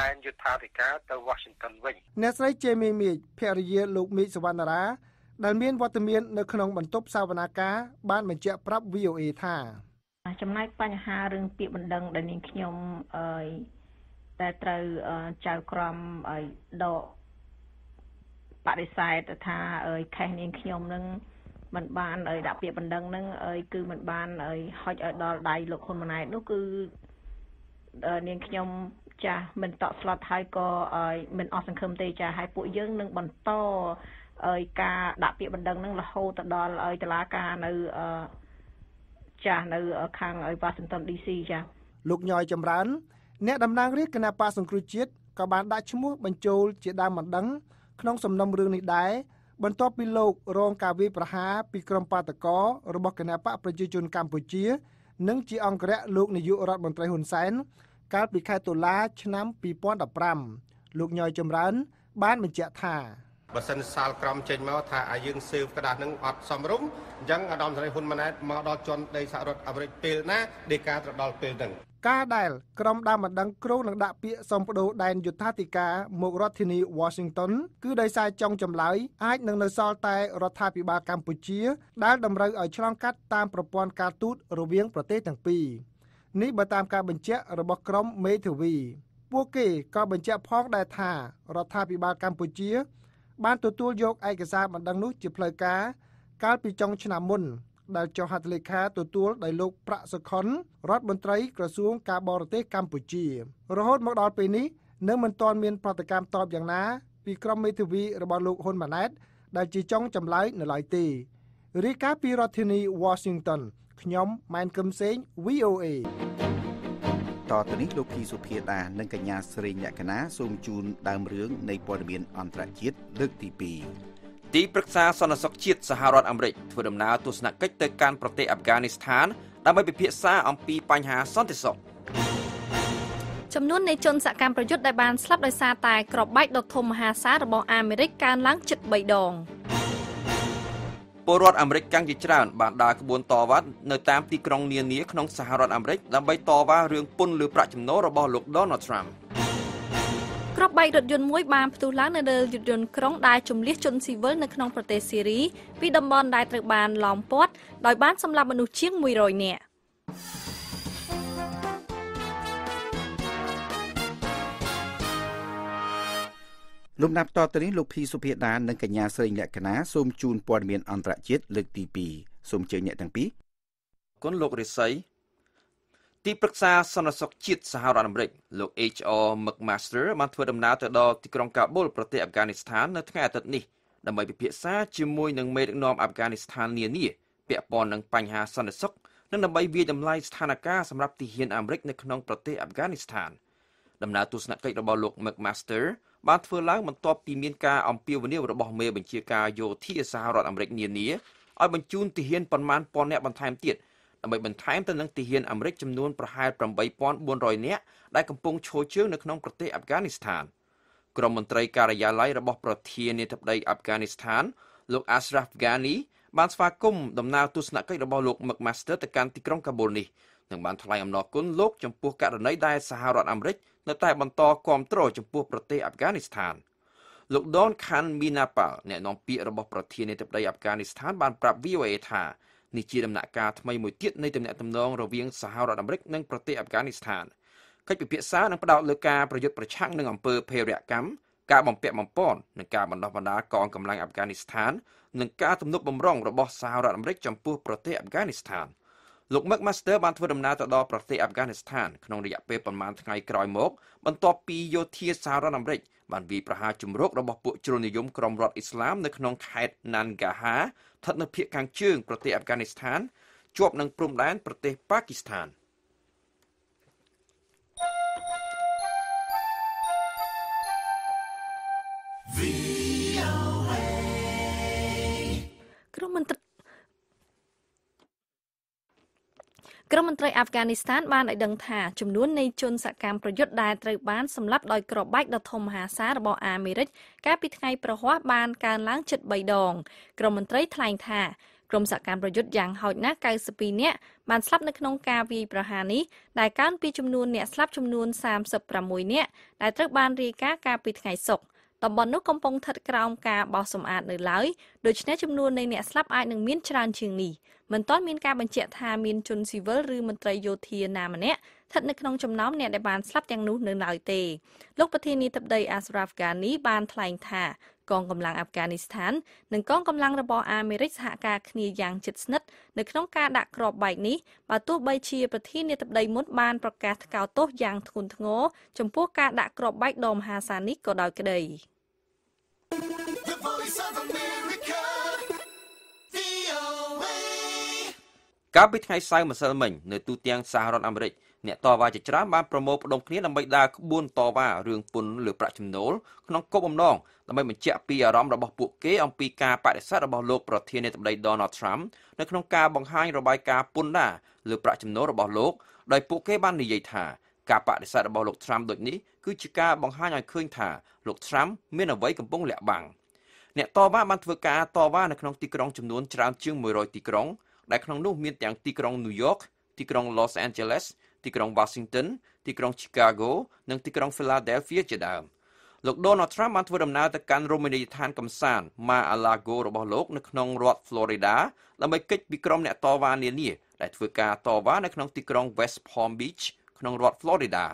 ដែនយុត្ថាធិការទៅ Washington វិញអ្នកស្រីជេមីមីភរិយាលោកមីសវណ្ណារាដែលមានវត្តមាននៅក្នុងបន្ទប់សាវនាការបានបញ្ជាក់ប្រាប់ VOA ថា ចំណែកបញ្ហារឿងពាក្យបណ្ដឹងដែលនាងខ្ញុំអើយតែត្រូវចៅក្រមឲ្យដកបដិសេធថាអើយខេសនាងខ្ញុំនឹងមិនបានឲ្យដាក់ពាក្យបណ្ដឹងនឹងអើយគឺមិនបានឲ្យហុចឲ្យដល់ដៃលោកហ៊ុនម៉ាណែតនោះគឺនាងខ្ញុំចាស់មិនតកស្លាប់ហើយក៏មិនអស់សង្ឃឹមទេចាស់ឲ្យពួកយើងនឹងបន្តឲ្យការដាក់ពាក្យបណ្ដឹងនឹងរហូតទៅដល់ឲ្យតុលាការនៅ ចាស់នៅខាងឲ្យបាសន្តុនឌីស៊ីចាស់លោកញយចម្រើនអ្នកតំណាងរាជគណៈបកសង្គ្រោះជាតិក៏បានដាក់ឈ្មោះបញ្ចូលជាដើមបណ្ដឹងក្នុងសំណុំរឿងនេះដែរបន្ទាប់ពីលោក បើសិនសាលក្រមចេញមកថាឲ្យយើងស៊ើបក្តាស់នឹងអត់សមរម្យអញ្ចឹងអាដាមសេរីហ៊ុនម៉ាណែតមកដល់ចន្ទដីសហរដ្ឋអាមេរិកពេលណាដែលការទៅដល់ពេលហ្នឹងការដែលក្រុមដើមបណ្ដឹងគ្រោងនឹងដាក់ពាក្យសំផ្ដូរដែនយុត្ថាធិការ មករដ្ឋធានី បានទទួលយកឯកសារបណ្ដឹងនោះជាផ្លូវការកាលពីចុងឆ្នាំមុនដែលចុះហត្ថលេខាទទួលដោយលោកប្រាក់សុខុនរដ្ឋមន្ត្រីក្រសួងការបរទេសកម្ពុជារហូតមកដល់ពេលនេះនៅមិនទាន់មានប្រតិកម្មតបយ៉ាងណាពីក្រុមមេធាវីរបស់លោកហ៊ុនម៉ាណែតដែលជាចុងចម្លើយនៅឡើយទេរាយការណ៍ពីរដ្ឋធានី Washington ខ្ញុំ ម៉ែនគឹមសេង VOA តទៅនេះលោកភីសុភាតានិងកញ្ញាស្រីអ្នកកណាសូមជូនដើមរឿងនៃព័ត៌មានអន្តរជាតិលើកទី 2 ទីប្រឹក្សាសន្តិសុខជាតិសហរដ្ឋអាមេរិកធ្វើដំណើរទស្សនកិច្ចទៅកាន់ប្រទេសអាហ្វហ្គានីស្ថានដើម្បីពិភាក្សាអំពីបញ្ហាសន្តិសុខ ចំនួននៃជនសកម្មប្រយុទ្ធដែលបានស្លាប់ដោយសារតែក្របបែកដ៏ធំមហាសាលរបស់អាមេរិកកើនឡើងជិត 3 ដង ពលរដ្ឋអាមេរិកកាន់ជាច្រើនបានដើរក្បួនតវ៉ានៅតាមទីក្រុងនានាក្នុងសហរដ្ឋអាមេរិកដើម្បីតវ៉ារឿងពន្ធលើប្រាក់ចំណូលរបស់លោក Donald Trump ក្របបែករថយន្តមួយបានផ្ទុះឡើងនៅលើរថយន្តក្រុងដែលជម្លៀសជនស៊ីវិលនៅក្នុងប្រទេសសេរីពីតំបន់ដែលត្រូវបានឡោមព័ទ្ធដោយបានសម្លាប់មនុស្សជាង 100 នាក់ លោកណាប់តទៅនេះលោកភីសុភាតានិងកញ្ញាស្រីអ្នកកណាសូមជូនព័ត៌មានអន្តរជាតិលើកទី 2 សូមជើញអ្នកទាំងពីរគុណលោករិស័យទីប្រឹក្សាសន្តិសុខជាតិសហរដ្ឋអាមេរិកលោក HR McMaster បានធ្វើដំណើរទៅដល់ទីក្រុងកាបូលប្រទេសអាហ្វហ្គានីស្ថាននៅថ្ងៃអាទិត្យនេះដើម្បីពិភាក្សាជាមួយនឹងមេដឹកនាំអាហ្វហ្គានីស្ថាននានាពាក់ព័ន្ធនឹងបញ្ហាសន្តិសុខនិងដើម្បីវិយតម្លៃស្ថានភាពសម្រាប់ទាហានអាមេរិកនៅក្នុងប្រទេសអាហ្វហ្គានីស្ថាន ដំណើរទស្សនកិច្ចរបស់លោក McMaster បានធ្វើឡើងបន្ទាប់ពីមានការអំពាវនាវរបស់មេបញ្ជាការយោធាសហរដ្ឋអាមេរិកនានាឲ្យបញ្ជូនទាហានប៉ុន្មានពាន់នាក់បន្ថែមទៀតដើម្បីបន្ថែមទៅនឹងទាហានអាមេរិកចំនួនប្រហែល 8400 នាក់ដែលកំពុងឈរជើងនៅក្នុងប្រទេសអាហ្វហ្គានីស្ថានក្រមមន្ត្រីការិយាល័យរបស់ប្រធានាធិបតី អាហ្វហ្គានីស្ថាន លោក Ashraf Ghani បានស្វាគមន៍ដំណើរទស្សនកិច្ច របស់ លោក McMaster ទៅកាន់ទីក្រុងកាបូលនេះនិងបានថ្លែងអំណរគុណលោកចំពោះករណីដែលសហរដ្ឋអាមេរិក ធ្វើដំណើរទស្សនកិច្ចទៅកាន់ប្រទេសអាហ្វហ្គានីស្ថានដោយគ្មានការរំខានដល់លោកលោកស្រី Washington នៅតែបន្តគាំទ្រចំពោះប្រទេសអាហ្វហ្គានីស្ថានលោក Don Khan Minapal អ្នកនាំពាក្យរបស់ប្រធាននាយកប្រដ័យអាហ្វហ្គានីស្ថានបានប្រាប់ V O A ថានេះជាដំណាក់កាលថ្មីមួយទៀតនៃទំនាក់ទំនងរវាងសហរដ្ឋអាមេរិកនិងប្រទេសអាហ្វហ្គានីស្ថានកិច្ចពិភាក្សានឹងផ្ដោតលើការប្រយុទ្ធប្រឆាំងនឹងអំពើភេរវកម្មការបំពាក់បំពាននិងការបណ្ដោះបណ្ដាលកងកម្លាំងអាហ្វហ្គានីស្ថាននិងការទំនុកបម្រុងរបស់សហរដ្ឋអាមេរិកចំពោះប្រទេសអាហ្វហ្គានីស្ថានលោក McMaster បានធ្វើដំណើរទៅដល់ប្រទេសអាហ្វហ្គានីស្ថានក្នុងរយៈពេលប្រមាណថ្ងៃក្រោយមកបន្ទាប់ពីយោធាសហរដ្ឋអាមេរិកបានវាយប្រហារជំរករបស់ពួកជ្រុលនិយមក្រុមរដ្ឋអ៊ីស្លាមនៅក្នុងខេត្ត Nangarhar ស្ថិតនៅភាគខាងជើងប្រទេសអាហ្វហ្គានីស្ថានជាប់នឹងព្រំដែនប្រទេសប៉ាគីស្ថានក្រុមមន្ត្រីក្រុមមន្ត្រីអាហ្វហ្គានីស្ថានបានឲ្យដឹងថាចំនួននៃជនសកម្មប្រយុទ្ធដែលត្រូវបានសម្លាប់ដោយគ្រាប់បែកដ៏ធំមហាសាលរបស់អាមេរិកកាលពីថ្ងៃប្រហ័សបានកើនឡើងជិតបីដងក្រុមមន្ត្រីថ្លែងថាក្រុមសកម្មប្រយុទ្ធយ៉ាងហោចណាស់ninety-twoនាក់បានស្លាប់នៅក្នុងការវាយប្រហារនេះដែលកើនពីចំនួនអ្នកស្លាប់ចំនួនthirty-sixនាក់ដែលត្រូវបានរាយការណ៍កាលពីថ្ងៃសុក្រតំបន់នោះកំពុងស្ថិតក្រោមការបោសសម្អាតនៅឡើយដូច្នេះចំនួននៃអ្នកស្លាប់អាចនឹងមានច្រើនជាងនេះមិនទាន់មានការបញ្ជាក់ថាមានជនស៊ីវិលឬមន្ត្រីយោធាណាម្នាក់ស្ថិតនៅក្នុងចំណោមអ្នកដែលបានស្លាប់ទាំងនោះនៅឡើយទេលោកប្រធានាធិបតីអាស្រាហ្វហ្គានីបានថ្លែងថាកងកម្លាំងអាហ្វហ្គានីស្ថាននិងកងកម្លាំងរបស់អាមេរិកសហការគ្នាយ៉ាងជិតស្និទ្ធនៅក្នុងការដាក់គ្រាប់បែកនេះបើទោះបីជាប្រធានាធិបតីមុនបានប្រកាសថ្កោលទោសយ៉ាងធ្ងន់ធ្ងរចំពោះការដាក់គ្រាប់បែកដ៏មហាសាលនេះក៏ដោយក្តីកាលពីថ្ងៃសៅរ៍ម្សិលមិញនៅទូទាំងសហរដ្ឋអាមេរិកអ្នកតវ៉ាជាច្រើនបានប្រមូលផ្ដុំគ្នាដើម្បីដើរក្បួនតវ៉ារឿងពន្ធលើប្រាក់ចំណូលក្នុងគោលបំណងដើម្បីបញ្ជាក់ពីអារម្មណ៍របស់ពួកគេអំពីការបដិសេធរបស់លោកប្រធានាធិបតី Donald Trump នៅក្នុងការបង្ហាញរបាយការណ៍ពន្ធដារលើប្រាក់ចំណូលរបស់លោកដោយពួកគេបាននិយាយថាការបដិសេធរបស់លោក Trump ដូចនេះគឺជាការបង្ហាញឲ្យឃើញថាលោក Trump មានអ្វីកំពុងលាក់បាំងអ្នកតវ៉ាបានធ្វើការតវ៉ានៅក្នុងទីក្រុងចំនួនច្រើនជាងone hundredទីក្រុងដែលក្នុងនោះមានទាំងទីក្រុង New York ទីក្រុង Los Angeles ទីក្រុង Washington ទីក្រុង Chicago និងទីក្រុង Philadelphia ជាដើមលោក Donald Trump បានធ្វើដំណើរទៅកាន់រមណីយដ្ឋានកម្សាន្ត Mar-a-Lago របស់លោកនៅក្នុងរដ្ឋ Florida ដើម្បីគេចពីក្រុមអ្នកតវ៉ានានាដែលធ្វើការតវ៉ានៅក្នុងទីក្រុង West Palm Beach ក្នុងរដ្ឋ Florida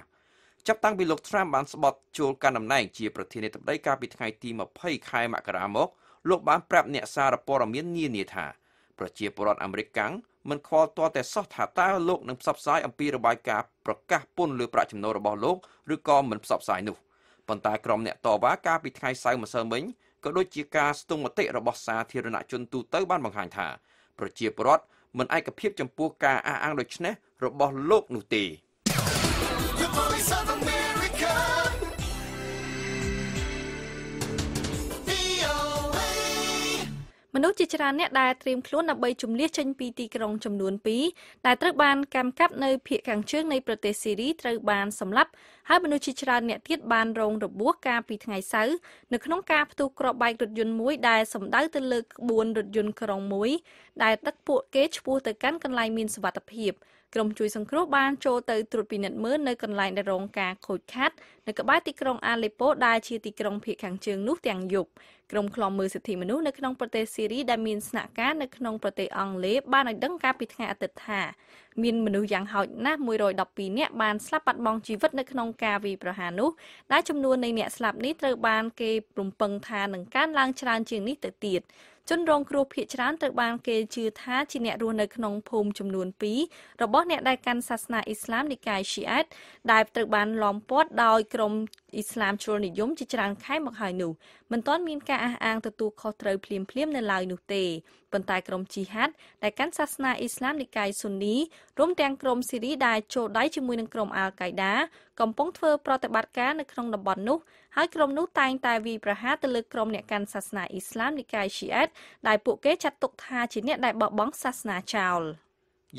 ចាប់តាំងពីលោក Trump បានស្បត់ចូលកាន់តំណែងជាប្រធានាធិបតីកាលពីថ្ងៃទីtwentiethខែមករាមកលោកបានប្រាប់អ្នកសារព័ត៌មាននានាថាប្រជាពលរដ្ឋអាមេរិកកាំងមិនខ្វល់ទាល់តែសោះថាតើលោកនឹងផ្សព្វផ្សាយអំពីរបាយការណ៍ប្រកាសពន្ធលើប្រាក់ចំណូលរបស់លោកឬក៏មិនផ្សព្វផ្សាយនោះប៉ុន្តែក្រុមអ្នកតវ៉ាកាលពីថ្ងៃសៅរ៍ម្សិលមិញក៏ដូចជាការស្ទង់មតិរបស់សាធារណជនទូទៅបានបង្ហាញថាប្រជាពលរដ្ឋមិនឯកភាពចំពោះការអះអាងដូចនេះរបស់លោកនោះទេមនុស្សជាច្រើនអ្នកដែលត្រៀមខ្លួនដើម្បីជម្លៀសចេញពីទីក្រុងចំនួនtwoដែលត្រូវបានកម្មកាប់នៅភាគខាងជើងនៃប្រទេសស៊ីរីត្រូវបានសម្លាប់ហើយមនុស្សជាច្រើនអ្នកទៀតបានរងរបួសកាលពីថ្ងៃសៅរ៍នៅក្នុងការផ្ទុះគ្រាប់បែករថយន្តមួយដែលសម្ដៅទៅលើក្បួនរថយន្តក្រុងមួយដែលដឹកពួកគេឆ្ពោះទៅកាន់កន្លែងមានសុវត្ថិភាពក្រុមជួយសង្គ្រោះបានចូលទៅត្រួតពិនិត្យមើលនៅកន្លែងដែលរងការខូចខាតនៅក្បែរទីក្រុងអាឡេប៉ូដែលជាទីក្រុងភាគខាងជើងនោះទាំងយប់ក្រុមឃ្លាំមើលសិទ្ធិមនុស្សនៅក្នុងប្រទេសស៊ីរីដែលមានស្នាក់ការនៅក្នុងប្រទេសអង់គ្លេសបានឲ្យដឹងកាលពីថ្ងៃអាទិត្យថាមានមនុស្សយ៉ាងហោចណាស់one hundred twelveនាក់បានស្លាប់បាត់បង់ជីវិតនៅក្នុងការវាយប្រហារនោះដែលចំនួននៃអ្នកស្លាប់នេះត្រូវបានគេរំពឹងថានឹងកើនឡើងច្រើនជាងនេះទៅទៀតជនរងគ្រោះភាគច្រើនត្រូវបានគេជឿថាជាអ្នករស់នៅក្នុងភូមិចំនួនtwoរបស់អ្នកដែលកាន់សាសនាអ៊ីស្លាមនិកាយ Shiite ដែលត្រូវបានឡោមព័ទ្ធដោយក្រុមអ៊ីស្លាមជ្រុលនិយមជាច្រើនខែមកហើយនោះមិនទាន់មានការអះអាងទទួលខុសត្រូវភ្លាមៗនៅឡើយនោះទេប៉ុន្តែក្រុម Jihad ដែលកាន់សាសនាអ៊ីស្លាមនិកាយ Sunni រួមទាំងក្រុមស៊ីរីដែលចូលដៃជាមួយនឹងក្រុម Al-Qaeda កំពុងធ្វើប្រតិបត្តិការនៅក្នុងតំបន់នោះហើយក្រុមនោះតែងតែវាយប្រហារទៅលើក្រុមអ្នកកាន់សាសនាអ៊ីស្លាមនិកាយ Shiite ដែលពួកគេចាត់ទុកថាជាអ្នកដែលបបងសាសនាចោល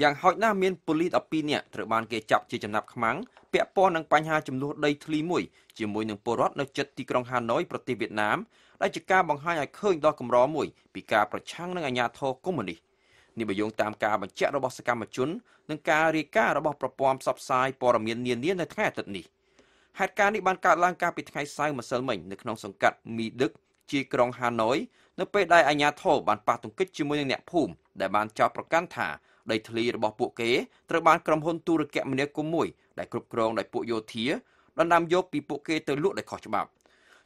យ៉ាងហោចណាស់មានប៉ូលីសtwelveនាក់ត្រូវបានគេចាប់ជាចំណាប់ខ្មាំងពាក់ព័ន្ធនឹងបញ្ហាចំនួនដីធ្លីមួយជាមួយនឹងពលរដ្ឋនៅជិតទីក្រុងហាណូយប្រទេសវៀតណាមដែលជាការបង្ហាញឲ្យឃើញដល់កម្រមួយពីការប្រឆាំងនឹងអាញាធរកុម្មុយនីសនេះបើយោងតាមការបញ្ជាក់របស់សកម្មជននិងការរាយការណ៍របស់ប្រព័ន្ធផ្សព្វផ្សាយព័ត៌មាននានានៅថ្ងៃអាទិត្យនេះ ហេតុការណ៍នេះបានកើតឡើងកាលពីថ្ងៃសៅរ៍ម្សិលមិញនៅក្នុងសង្កាត់មីដឹកជាក្រុងហាណូយនៅពេលដែលអាជ្ញាធរបានប៉ះទង្គិចជាមួយនឹងអ្នកភូមិដែលបានចោទប្រកាន់ថាដីធ្លីរបស់ពួកគេត្រូវបានក្រុមហ៊ុនទូរគមនាគមន៍មួយដែលគ្រប់គ្រងដោយពួកយោធាដណ្ដើមយកពីពួកគេទៅលក់ដោយខុសច្បាប់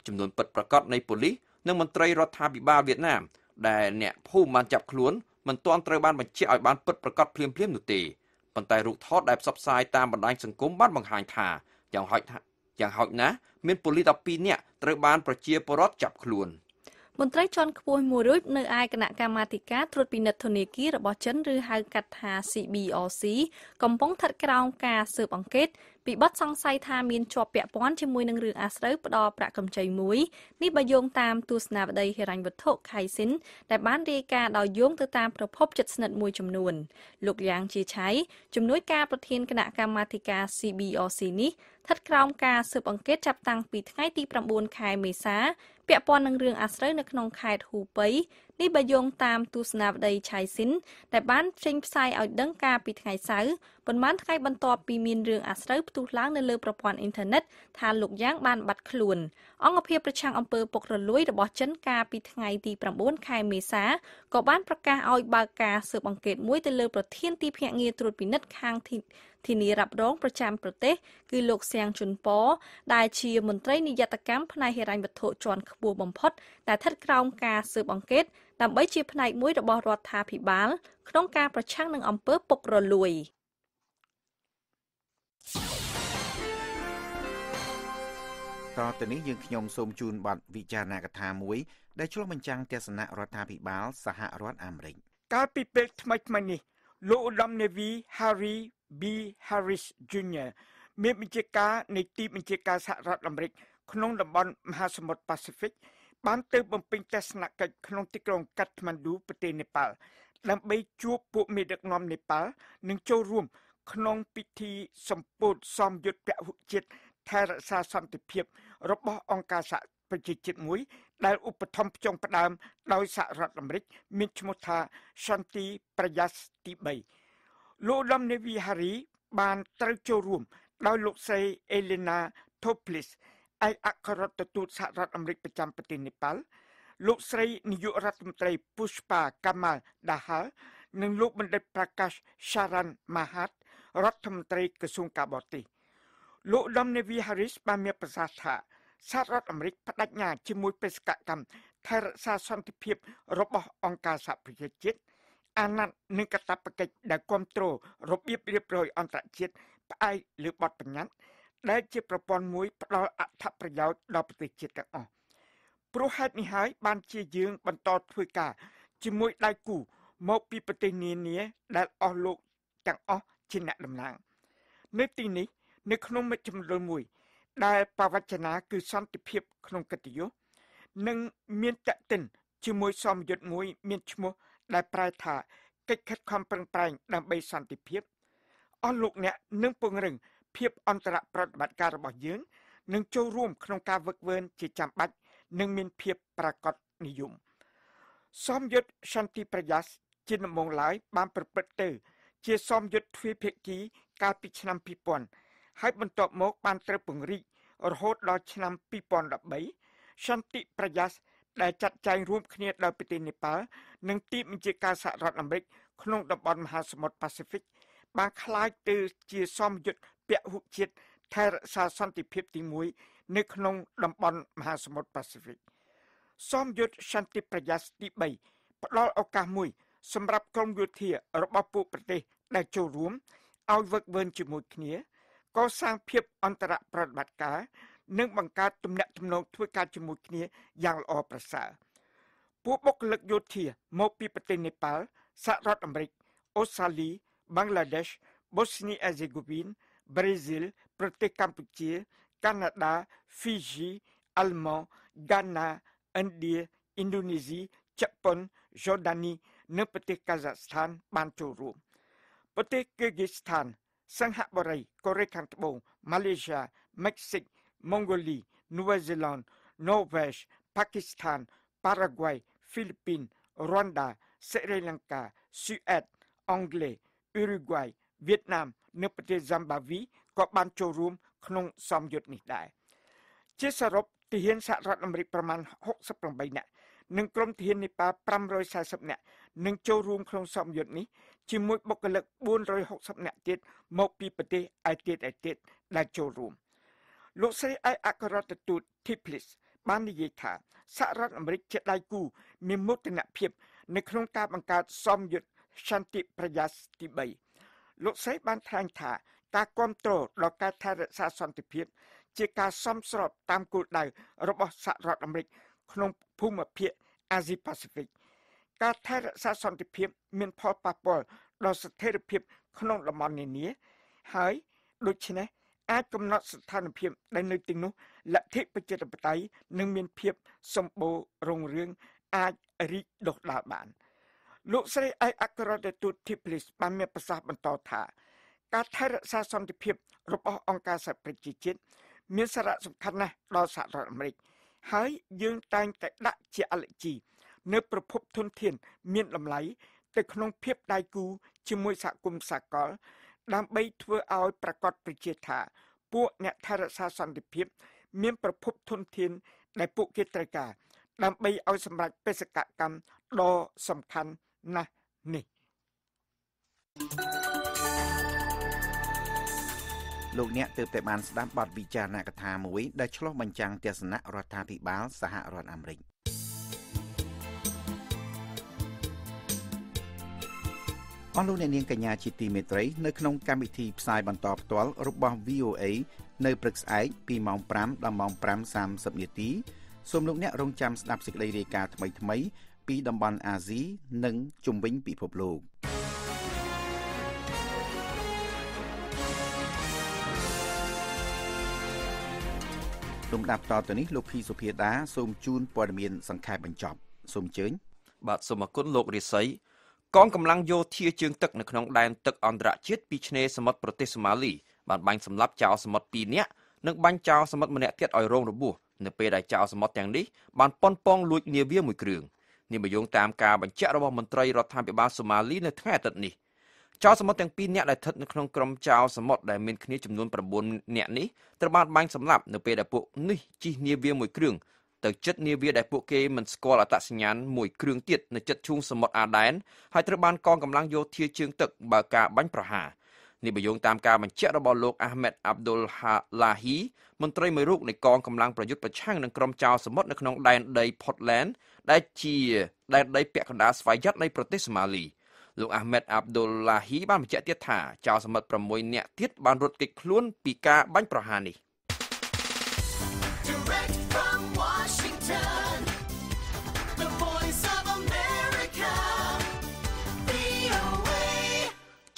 ចំនួនពិតប្រាកដនៃប៉ូលីសនិងមន្ត្រីរដ្ឋាភិបាលវៀតណាមដែលអ្នកភូមិបានចាប់ខ្លួនមិនទាន់ត្រូវបានបញ្ជាក់ឲ្យបានពិតប្រាកដភ្លាមៗនោះទេប៉ុន្តែរូបថតដែលផ្សព្វផ្សាយតាមបណ្ដាញសង្គមបានបង្ហាញថាយ៉ាងហោចយ៉ាងហោចណាស់មានប៉ូលីសដប់ពីរនាក់ត្រូវបានប្រជាពលរដ្ឋចាប់ខ្លួនមន្ត្រីជាន់ខ្ពស់មួយរូបនៅឯគណៈកម្មាធិការត្រួតពិនិត្យធនាគាររបស់ចិនឬហៅកាត់ថា C B O C កំពុងស្ថិតក្រោមការស៊ើបអង្កេតពីបទសង្ស័យថាមានជាប់ពាក់ព័ន្ធជាមួយនឹងរឿងអាស្រូវផ្ដោតប្រាក់កម្ចីមួយនេះបើយោងតាមទស្សនាវដ្ដីហិរញ្ញវត្ថុ Khai Sin ដែលបានរាយការណ៍ដោយយោងទៅតាមប្រភពជិតស្និទ្ធមួយចំនួនលោកយ៉ាងជាឆៃជំនួយការប្រធានគណៈកម្មាធិការ C B O C នេះស្ថិតក្រោមការស៊ើបអង្កេតចាប់តាំងពីថ្ងៃទីប្រាំបួនខែមេសាពាក់ព័ន្ធនឹងរឿងអាស្រូវនៅក្នុងខេត្តហ៊ូប៉ៃនេះបើយោងតាមទស្សនាវដ្ដី Chai Sin ដែលបានចេញផ្សាយឲ្យដឹងកាលពីថ្ងៃសៅរ៍ប៉ុន្មានថ្ងៃបន្ទាប់ពីមានរឿងអាស្រូវផ្ទុះឡើងនៅលើប្រព័ន្ធអ៊ីនធឺណិតថាលោកយ៉ាងបានបាត់ខ្លួនអង្គភាពប្រឆាំងអំពើពុករលួយរបស់ចិនកាលពីថ្ងៃទីប្រាំបួនខែមេសាក៏បានប្រកាសឲ្យបើកការស៊ើបអង្កេតមួយទៅលើប្រធានទីភ្នាក់ងារត្រួតពិនិត្យខាងទីធានារ៉ាប់រងប្រចាំប្រទេសគឺលោកសៀងជុនប៉ដែលជាមន្ត្រីនាយត្តកម្មផ្នែកហិរញ្ញវត្ថុជាន់ខ្ពស់បំផុតដែលស្ថិតក្រោមការស៊ើបអង្កេតដើម្បីជាផ្នែកមួយរបស់រដ្ឋាភិបាលក្នុងការប្រឆាំងនឹងអំពើពុករលួយតទៅនេះយើងខ្ញុំសូមជូនបទវិចារណកថាមួយដែលឆ្លុះបញ្ចាំងទស្សនៈរដ្ឋាភិបាលសហរដ្ឋអាមេរិកកាលពីពេលថ្មីៗនេះលោកឧត្តមនាវី Harry B Harris ជូនញ៉ឺ មានបញ្ជាការនៃទីបញ្ជាការសហរដ្ឋអាមេរិកក្នុងតំបន់មហាសមុទ្រ Pacific បានទៅបំពេញទស្សនកិច្ចក្នុងទីក្រុងកាត់ម៉ាន់ឌូប្រទេសនេប៉ាល់ដើម្បីជួបពួកមេដឹកនាំនេប៉ាល់និងចូលរួមក្នុងពិធីសម្ពោធសមយុទ្ធពហុជាតិថែរក្សាសន្តិភាពរបស់អង្គការសហប្រជាជាតិមួយដែលឧបត្ថម្ភផ្ចង់ផ្ដើមដោយសហរដ្ឋអាមេរិកមានឈ្មោះថា Shanti Prayas ទីបីលោកដំនីវី Hari បានត្រូវចូលរួមដោយលោកស្រី Elena Toplis ឯកអគ្គរដ្ឋទូតសហរដ្ឋអាមេរិកប្រចាំប្រទេសនេប៉ាល់លោកស្រីនាយករដ្ឋមន្ត្រី Pushpa Kamal Dahal និងលោកបណ្ឌិត Prakash Sharan Mahat រដ្ឋមន្ត្រីក្រសួងការបរទេសលោកឧត្តមនាវី Harris បានមានប្រសាសន៍ថាសហរដ្ឋអាមេរិកបដិញ្ញាជាមួយបេសកកម្មថែរក្សាសន្តិភាពរបស់អង្គការសហប្រជាជាតិអាណត្តិនិងកាតព្វកិច្ចដែលគ្រប់គ្រងរបៀបរៀបរយអន្តរជាតិផ្អែកលើបទបញ្ញត្តិដែលជាប្រព័ន្ធមួយផ្ដល់អត្ថប្រយោជន៍ដល់ប្រទេសជាតិទាំងអស់ព្រោះហេតុនេះហើយបានជាយើងបន្តធ្វើការជាមួយដៃគូមកពីប្រទេសនានាដែលអស់លោកទាំងអស់ជាអ្នកតំណាងនៅទីនេះនៅក្នុងមជ្ឈមណ្ឌលមួយដែលបវចនាគឺសន្តិភាពក្នុងកិត្តិយសនិងមានតក្កិនជាមួយសមយុទ្ធមួយមានឈ្មោះដែលប្រែថាកិច្ចខិតខំប្រឹងប្រែងដើម្បីសន្តិភាពអស់លោកអ្នកនឹងពង្រឹងភាពអន្តរប្រតិបត្តិការរបស់យើងនិងចូលរួមក្នុងការវឹកវើជាចាំបាច់និងមានភាពប្រាកដនិយមសមយុទ្ធសន្តិប្រយ៉ាសជាដំបូងឡើយបានប្រព្រឹត្តទៅជាសមយុទ្ធទ្វេភាគីកាលពីឆ្នាំពីរពាន់ហើយបន្ទាប់មកបានត្រូវពង្រីករហូតដល់ឆ្នាំពីរពាន់ដប់បីសន្តិប្រយ៉ាសដែលចាត់ចែងរួមគ្នាដោយប្រទេសនេប៉ាល់និងទីបញ្ជាការសហរដ្ឋអាមេរិកក្នុងតំបន់មហាសមុទ្រ Pacific បានក្លាយទៅជាសម្ពាធពហុជាតិថែរក្សាសន្តិភាពទីមួយនៅក្នុងតំបន់មហាសមុទ្រ Pacific សម្ពាធសន្តិប្រយ៉ាសទីបីផ្ដល់ឱកាសមួយសម្រាប់ក្រុមយោធារបស់ពួកប្រទេសដែលចូលរួមឲ្យវឹកវើជាមួយគ្នាកសាងភាពអន្តរប្រតិបត្តិការនិងបង្កើតទំនាក់ទំនងធ្វើការជាមួយគ្នាយ៉ាងល្អប្រសើរពួកបុគ្គលិកយោធាមកពីប្រទេសនេប៉ាល់សហរដ្ឋអាមេរិកអូស្ត្រាលីបង់ក្លាដេសបូស្នីហេហ្សេកូវីនប្រេស៊ីលប្រទេសកម្ពុជាកាណាដា Fiji អាល្លឺម៉ង់ Ghana ឥណ្ឌាឥណ្ឌូនេស៊ីជប៉ុន Jordan និងប្រទេស Kazakhstan បានចូលរួមប្រទេស Kyrgyzstanសង្ហបុរីកូរ៉េខាងត្បូងម៉ាឡេស៊ី មិចស៊ីកម៉ុងហ្គូលីនូវែលសេឡង់ន័រវេសប៉ាគីស្ថានប៉ារ៉ាហ្គាយហ្វីលីពីនរ៉ុនដាស្រីលង្កាស៊ូអែតអង់គ្លេសអ៊ុរុហ្គាយវៀតណាមនិងប្រទេសហ្សាំបាវីក៏បានចូលរួម ក្នុងសមយុទ្ធនេះដែរជាសរុបទាហានសហរដ្ឋអាមេរិកប្រមាណហុកសិបប្រាំបីនាក់និងក្រុមទាហាននេប៉ាល់ប្រាំរយសែនសិបនាក់នឹងចូលរួមក្នុងសមយុទ្ធនេះជាមួយបុគ្គលិកbốn trăm sáu mươiនាក់ទៀតមកពីប្រទេសឯទៀតឯទៀតដែលចូលរួមលោកស្រីឯកអគ្គរដ្ឋទូត Tiplis បាននិយាយថាសហរដ្ឋអាមេរិកជាដៃគូមានមោទនភាពនៅក្នុងការបង្កើតសមយុទ្ធសន្តិប្រយ៉ាសទីបីលោកស្រីបានថ្លែងថាការគ្រប់គ្រងដល់ការថែរក្សាសន្តិភាពជាការសមស្របតាមគោលដៅរបស់សហរដ្ឋអាមេរិកក្នុងភូមិភាគអាស៊ីប៉ាស៊ីហ្វិកការថែរក្សាសន្តិភាពមានផលប៉ះពាល់ដល់ស្ថិរភាពក្នុងតំបន់នានាហើយដូច្នេះអាចកំណត់ស្ថានភាពដែលនៅទីនោះលទ្ធិប្រជាធិបតេយ្យនឹងមានភាពសម្បូររុងរឿងអាចរីកដុះដាលបានលោកស្រីឯកអគ្គរដ្ឋទូត Tiplis បានមានប្រសាសន៍បន្តថាការថែរក្សាសន្តិភាពរបស់អង្គការសហប្រជាជាតិមានសារៈសំខាន់ណាស់ដល់សហរដ្ឋអាមេរិកហើយយើងតែងតែដាក់ជាអលជីនៅប្រភពធនធានមានតម្លៃទៅក្នុងភាពដៃគូជាមួយសហគមន៍សាកលដើម្បីធ្វើឲ្យប្រកបប្រជាថាពួកអ្នកថែរក្សាសន្តិភាពមានប្រភពធនធានដែលពួកគេត្រូវការដើម្បីឲ្យសម្រេចបេសកកម្មដ៏សំខាន់ណាស់នេះលោកអ្នកទើបតែបានស្ដាប់បទវិចារណកថាមួយដែលឆ្លុះបញ្ចាំងទស្សនៈរដ្ឋាភិបាលសហរដ្ឋអាមេរិកអស់លោកអ្នកនាងកញ្ញាជាទីមេត្រីនៅក្នុងកម្មវិធីផ្សាយបន្តផ្ទាល់របស់ V O A នៅព្រឹកស្អែកពីម៉ោងប្រាំដល់ម៉ោងប្រាំសាមសិបនាទីសូមលោកអ្នករងចាំស្ដាប់សេចក្តីរាយការណ៍ថ្មីថ្មីពីតំបន់អាស៊ីនិងជុំវិញពិភពលោកលំដាប់តទៅនេះលោកភីសុភាដាសូមជូនព័ត៌មានសង្ខេបបញ្ចប់សូមអញ្ជើញបាទសូមអរគុណលោករាសីកងកម្លាំងយោធាជើងទឹកនៅក្នុងដែនទឹកអន្តរជាតិពីឆ្នេរសមុទ្រប្រទេសសូម៉ាលីបានបាញ់សម្លាប់ចៅសមុទ្រពីរនាក់និងបាញ់ចៅសមុទ្រម្នាក់ទៀតឲ្យរងរបួសនៅពេលដែលចៅសមុទ្រទាំងនេះបានប៉ុនប៉ងលួចនាវាមួយគ្រឿងនេះបញ្យងតាមការបញ្ជាក់របស់មន្ត្រីរដ្ឋាភិបាលសូម៉ាលីនៅថ្ងៃអាទិត្យនេះចៅសមុទ្រទាំងពីរនាក់ដែលស្ថិតនៅក្នុងក្រុមចៅសមុទ្រដែលមានគ្នាចំនួនប្រាំបួននាក់នេះត្រូវបានបាញ់សម្លាប់នៅពេលដែលពួកនេះជិះនាវាមួយគ្រឿងទៅជិតនាវាដែលពួកគេមិនស្គាល់អត្តសញ្ញាណមួយគ្រឿងទៀតនៅជិតឈូងសមុទ្រអាដែនហើយត្រូវបានកងកម្លាំងយោធាជើងទឹកបើកការបាញ់ប្រហារនេះបញ្យងតាមការបញ្ជាក់របស់លោកអាហ្មេតអាប់ឌុលហាឡាហ៊ីមន្ត្រីមួយរូបនៃកងកម្លាំងប្រយុទ្ធប្រឆាំងនឹងក្រុមចៅសមុទ្រនៅក្នុងដែនដី Portland ដែលជាដែនដីពាក់កណ្ដាលស្វ័យយ័តនៃប្រទេសសូម៉ាលីលោកអាហ្មេតអាប់ឌុលឡាហ៊ីបានបញ្ជាក់ទៀតថាចៅសមុទ្រប្រាំមួយនាក់ទៀតបានរត់គេចខ្លួនពីការបាញ់ប្រហារនេះ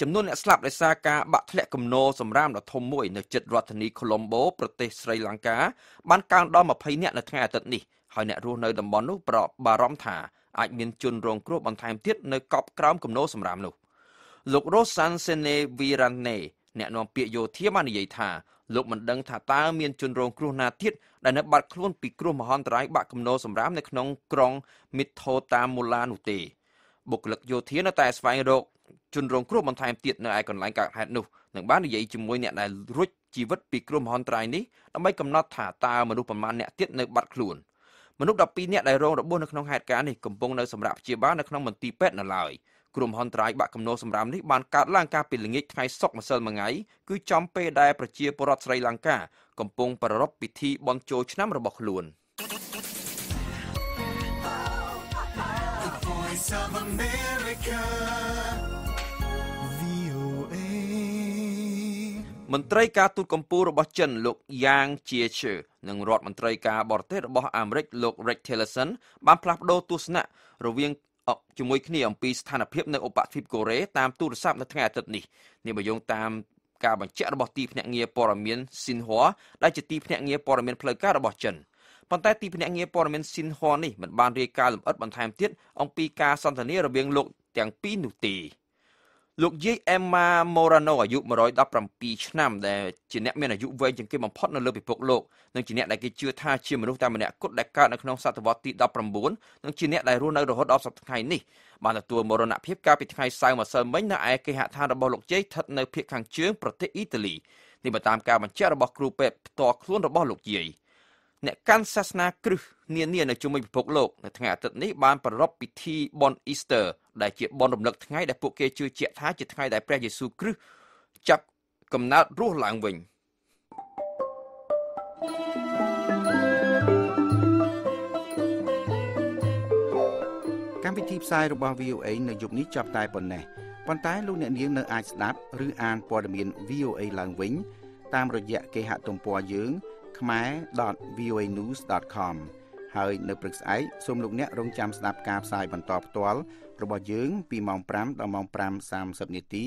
ចំនួនអ្នកស្លាប់ដោយសារការបាក់ធ្លាក់គំនរសំរាមដ៏ធំមួយនៅជិតរដ្ឋធានីកូឡុំបូប្រទេសស្រីលង្កាបានកើនដល់ยี่สิบនាក់នៅថ្ងៃអាទិត្យនេះហើយអ្នករស់នៅតំបន់នោះប្របារម្ភថាអាចមានជនរងគ្រោះបន្ថែមទៀតនៅកប់ក្រោមគំនរសំរាមនោះលោក Rosan Sene Virane អ្នកនាំពាក្យយោធាបាននិយាយថាលោកមិនដឹងថាតើមានជនរងគ្រោះណាទៀតដែលនៅបាត់ខ្លួនពីគ្រោះមហន្តរាយបាក់គំនរសំរាមនៅក្នុងក្រុង Mithothamula នោះទេបុគ្គលិកយោធានៅតែស្វែងរកជនរងគ្រោះបន្ថែមទៀតនៅឯកន្លែងកើតហេតុនោះនឹងបាននិយាយជាមួយអ្នកដែលរួចជីវិតពីគ្រោះមហន្តរាយនេះដើម្បីកំណត់ថាតើមនុស្សប៉ុន្មានអ្នកទៀតនៅបាត់ខ្លួនមនុស្សដប់ពីរអ្នកដែលរងរបួសនៅក្នុងហេតុការណ៍នេះកំពុងនៅសម្រាប់ព្យាបាលនៅក្នុងមន្ទីរពេទ្យនៅឡើយគ្រោះមហន្តរាយបាក់គំនរសំរាមនេះបានកើតឡើងកាលពីល្ងាចថ្ងៃសុក្រម្សិលមិញគឺចំពេលដែលប្រជាពលរដ្ឋស្រីលង្កាកំពុងប្រារព្ធពិធីបុណ្យចូលឆ្នាំរបស់ខ្លួនមន្ត្រីការទូតកម្ពុជារបស់ចិនលោកយ៉ាងជាឈឺនិងរដ្ឋមន្ត្រីការបរទេសរបស់អាមេរិកលោក Rex Tillerson បានផ្លាស់ប្តូរទស្សនៈរវាងជាមួយគ្នាអំពីស្ថានភាពនៅឧបទ្វីបកូរ៉េតាមទូរស័ព្ទនៅថ្ងៃអាទិត្យនេះនេះបញ្យងតាមការបញ្ជាក់របស់ទីភ្នាក់ងារព័ត៌មាន Xinhua ដែលជាទីភ្នាក់ងារព័ត៌មានផ្លូវការរបស់ចិនប៉ុន្តែទីភ្នាក់ងារព័ត៌មាន Xinhua នេះមិនបានរាយការណ៍លម្អិតបន្ថែមទៀតអំពីការសន្ទនារវាងលោកទាំងពីរនោះទេលោកយាយអេម៉ាម៉ូរ៉ាណូអាយុmột trăm mười bảyឆ្នាំដែលជាអ្នកមានអាយុវែងជាងគេបំផុតនៅលើពិភពលោកនិងជាអ្នកដែលគេជឿថាជាមនុស្សតែម្នាក់គត់ដែលកើតនៅក្នុងសតវត្សទីដប់ប្រាំបួននិងជាអ្នកដែលរស់នៅរហូតដល់សព្វថ្ងៃនេះបានទទួលមរណភាពកាលពីថ្ងៃសៅរ៍ម្សិលមិញនៅឯគេហដ្ឋានរបស់លោកយាយស្ថិតនៅភាគខាងជើងប្រទេសអ៊ីតាលី នេះបើតាមការបញ្ជារបស់គ្រូពេទ្យផ្ទាល់ខ្លួនរបស់លោកយាយអ្នកកាន់សាសនាគ្រិស្តនានានៅជុំវិញពិភពលោកនៅថ្ងៃអាទិត្យនេះបានប្រារព្ធពិធីបុណ្យ Easter ដែលជាបុណ្យរំលឹកថ្ងៃដែលពួកគេជឿជាក់ថាជាថ្ងៃដែលព្រះយេស៊ូវគ្រីស្ទចាប់កំណើតរស់ឡើងវិញកម្មវិធីផ្សាយរបស់ វី អូây នៅយប់នេះចប់តែប៉ុណ្ណេះប៉ុន្តែលោកអ្នកនាងនៅអាចស្ដាប់ឬអានព័ត៌មាន វី អូây ឡើងវិញតាមរយៈគេហទំព័រយើងខ្មែរ ដត វី អូây និវស់ ដត ខម ហើយនៅព្រឹកស្អែកសូមលោកអ្នករងចាំស្ដាប់ការផ្សាយបន្តផ្ទាល់របស់យើងពីម៉ោង ប្រាំ ដល់ម៉ោង ប្រាំសាមសិប នាទី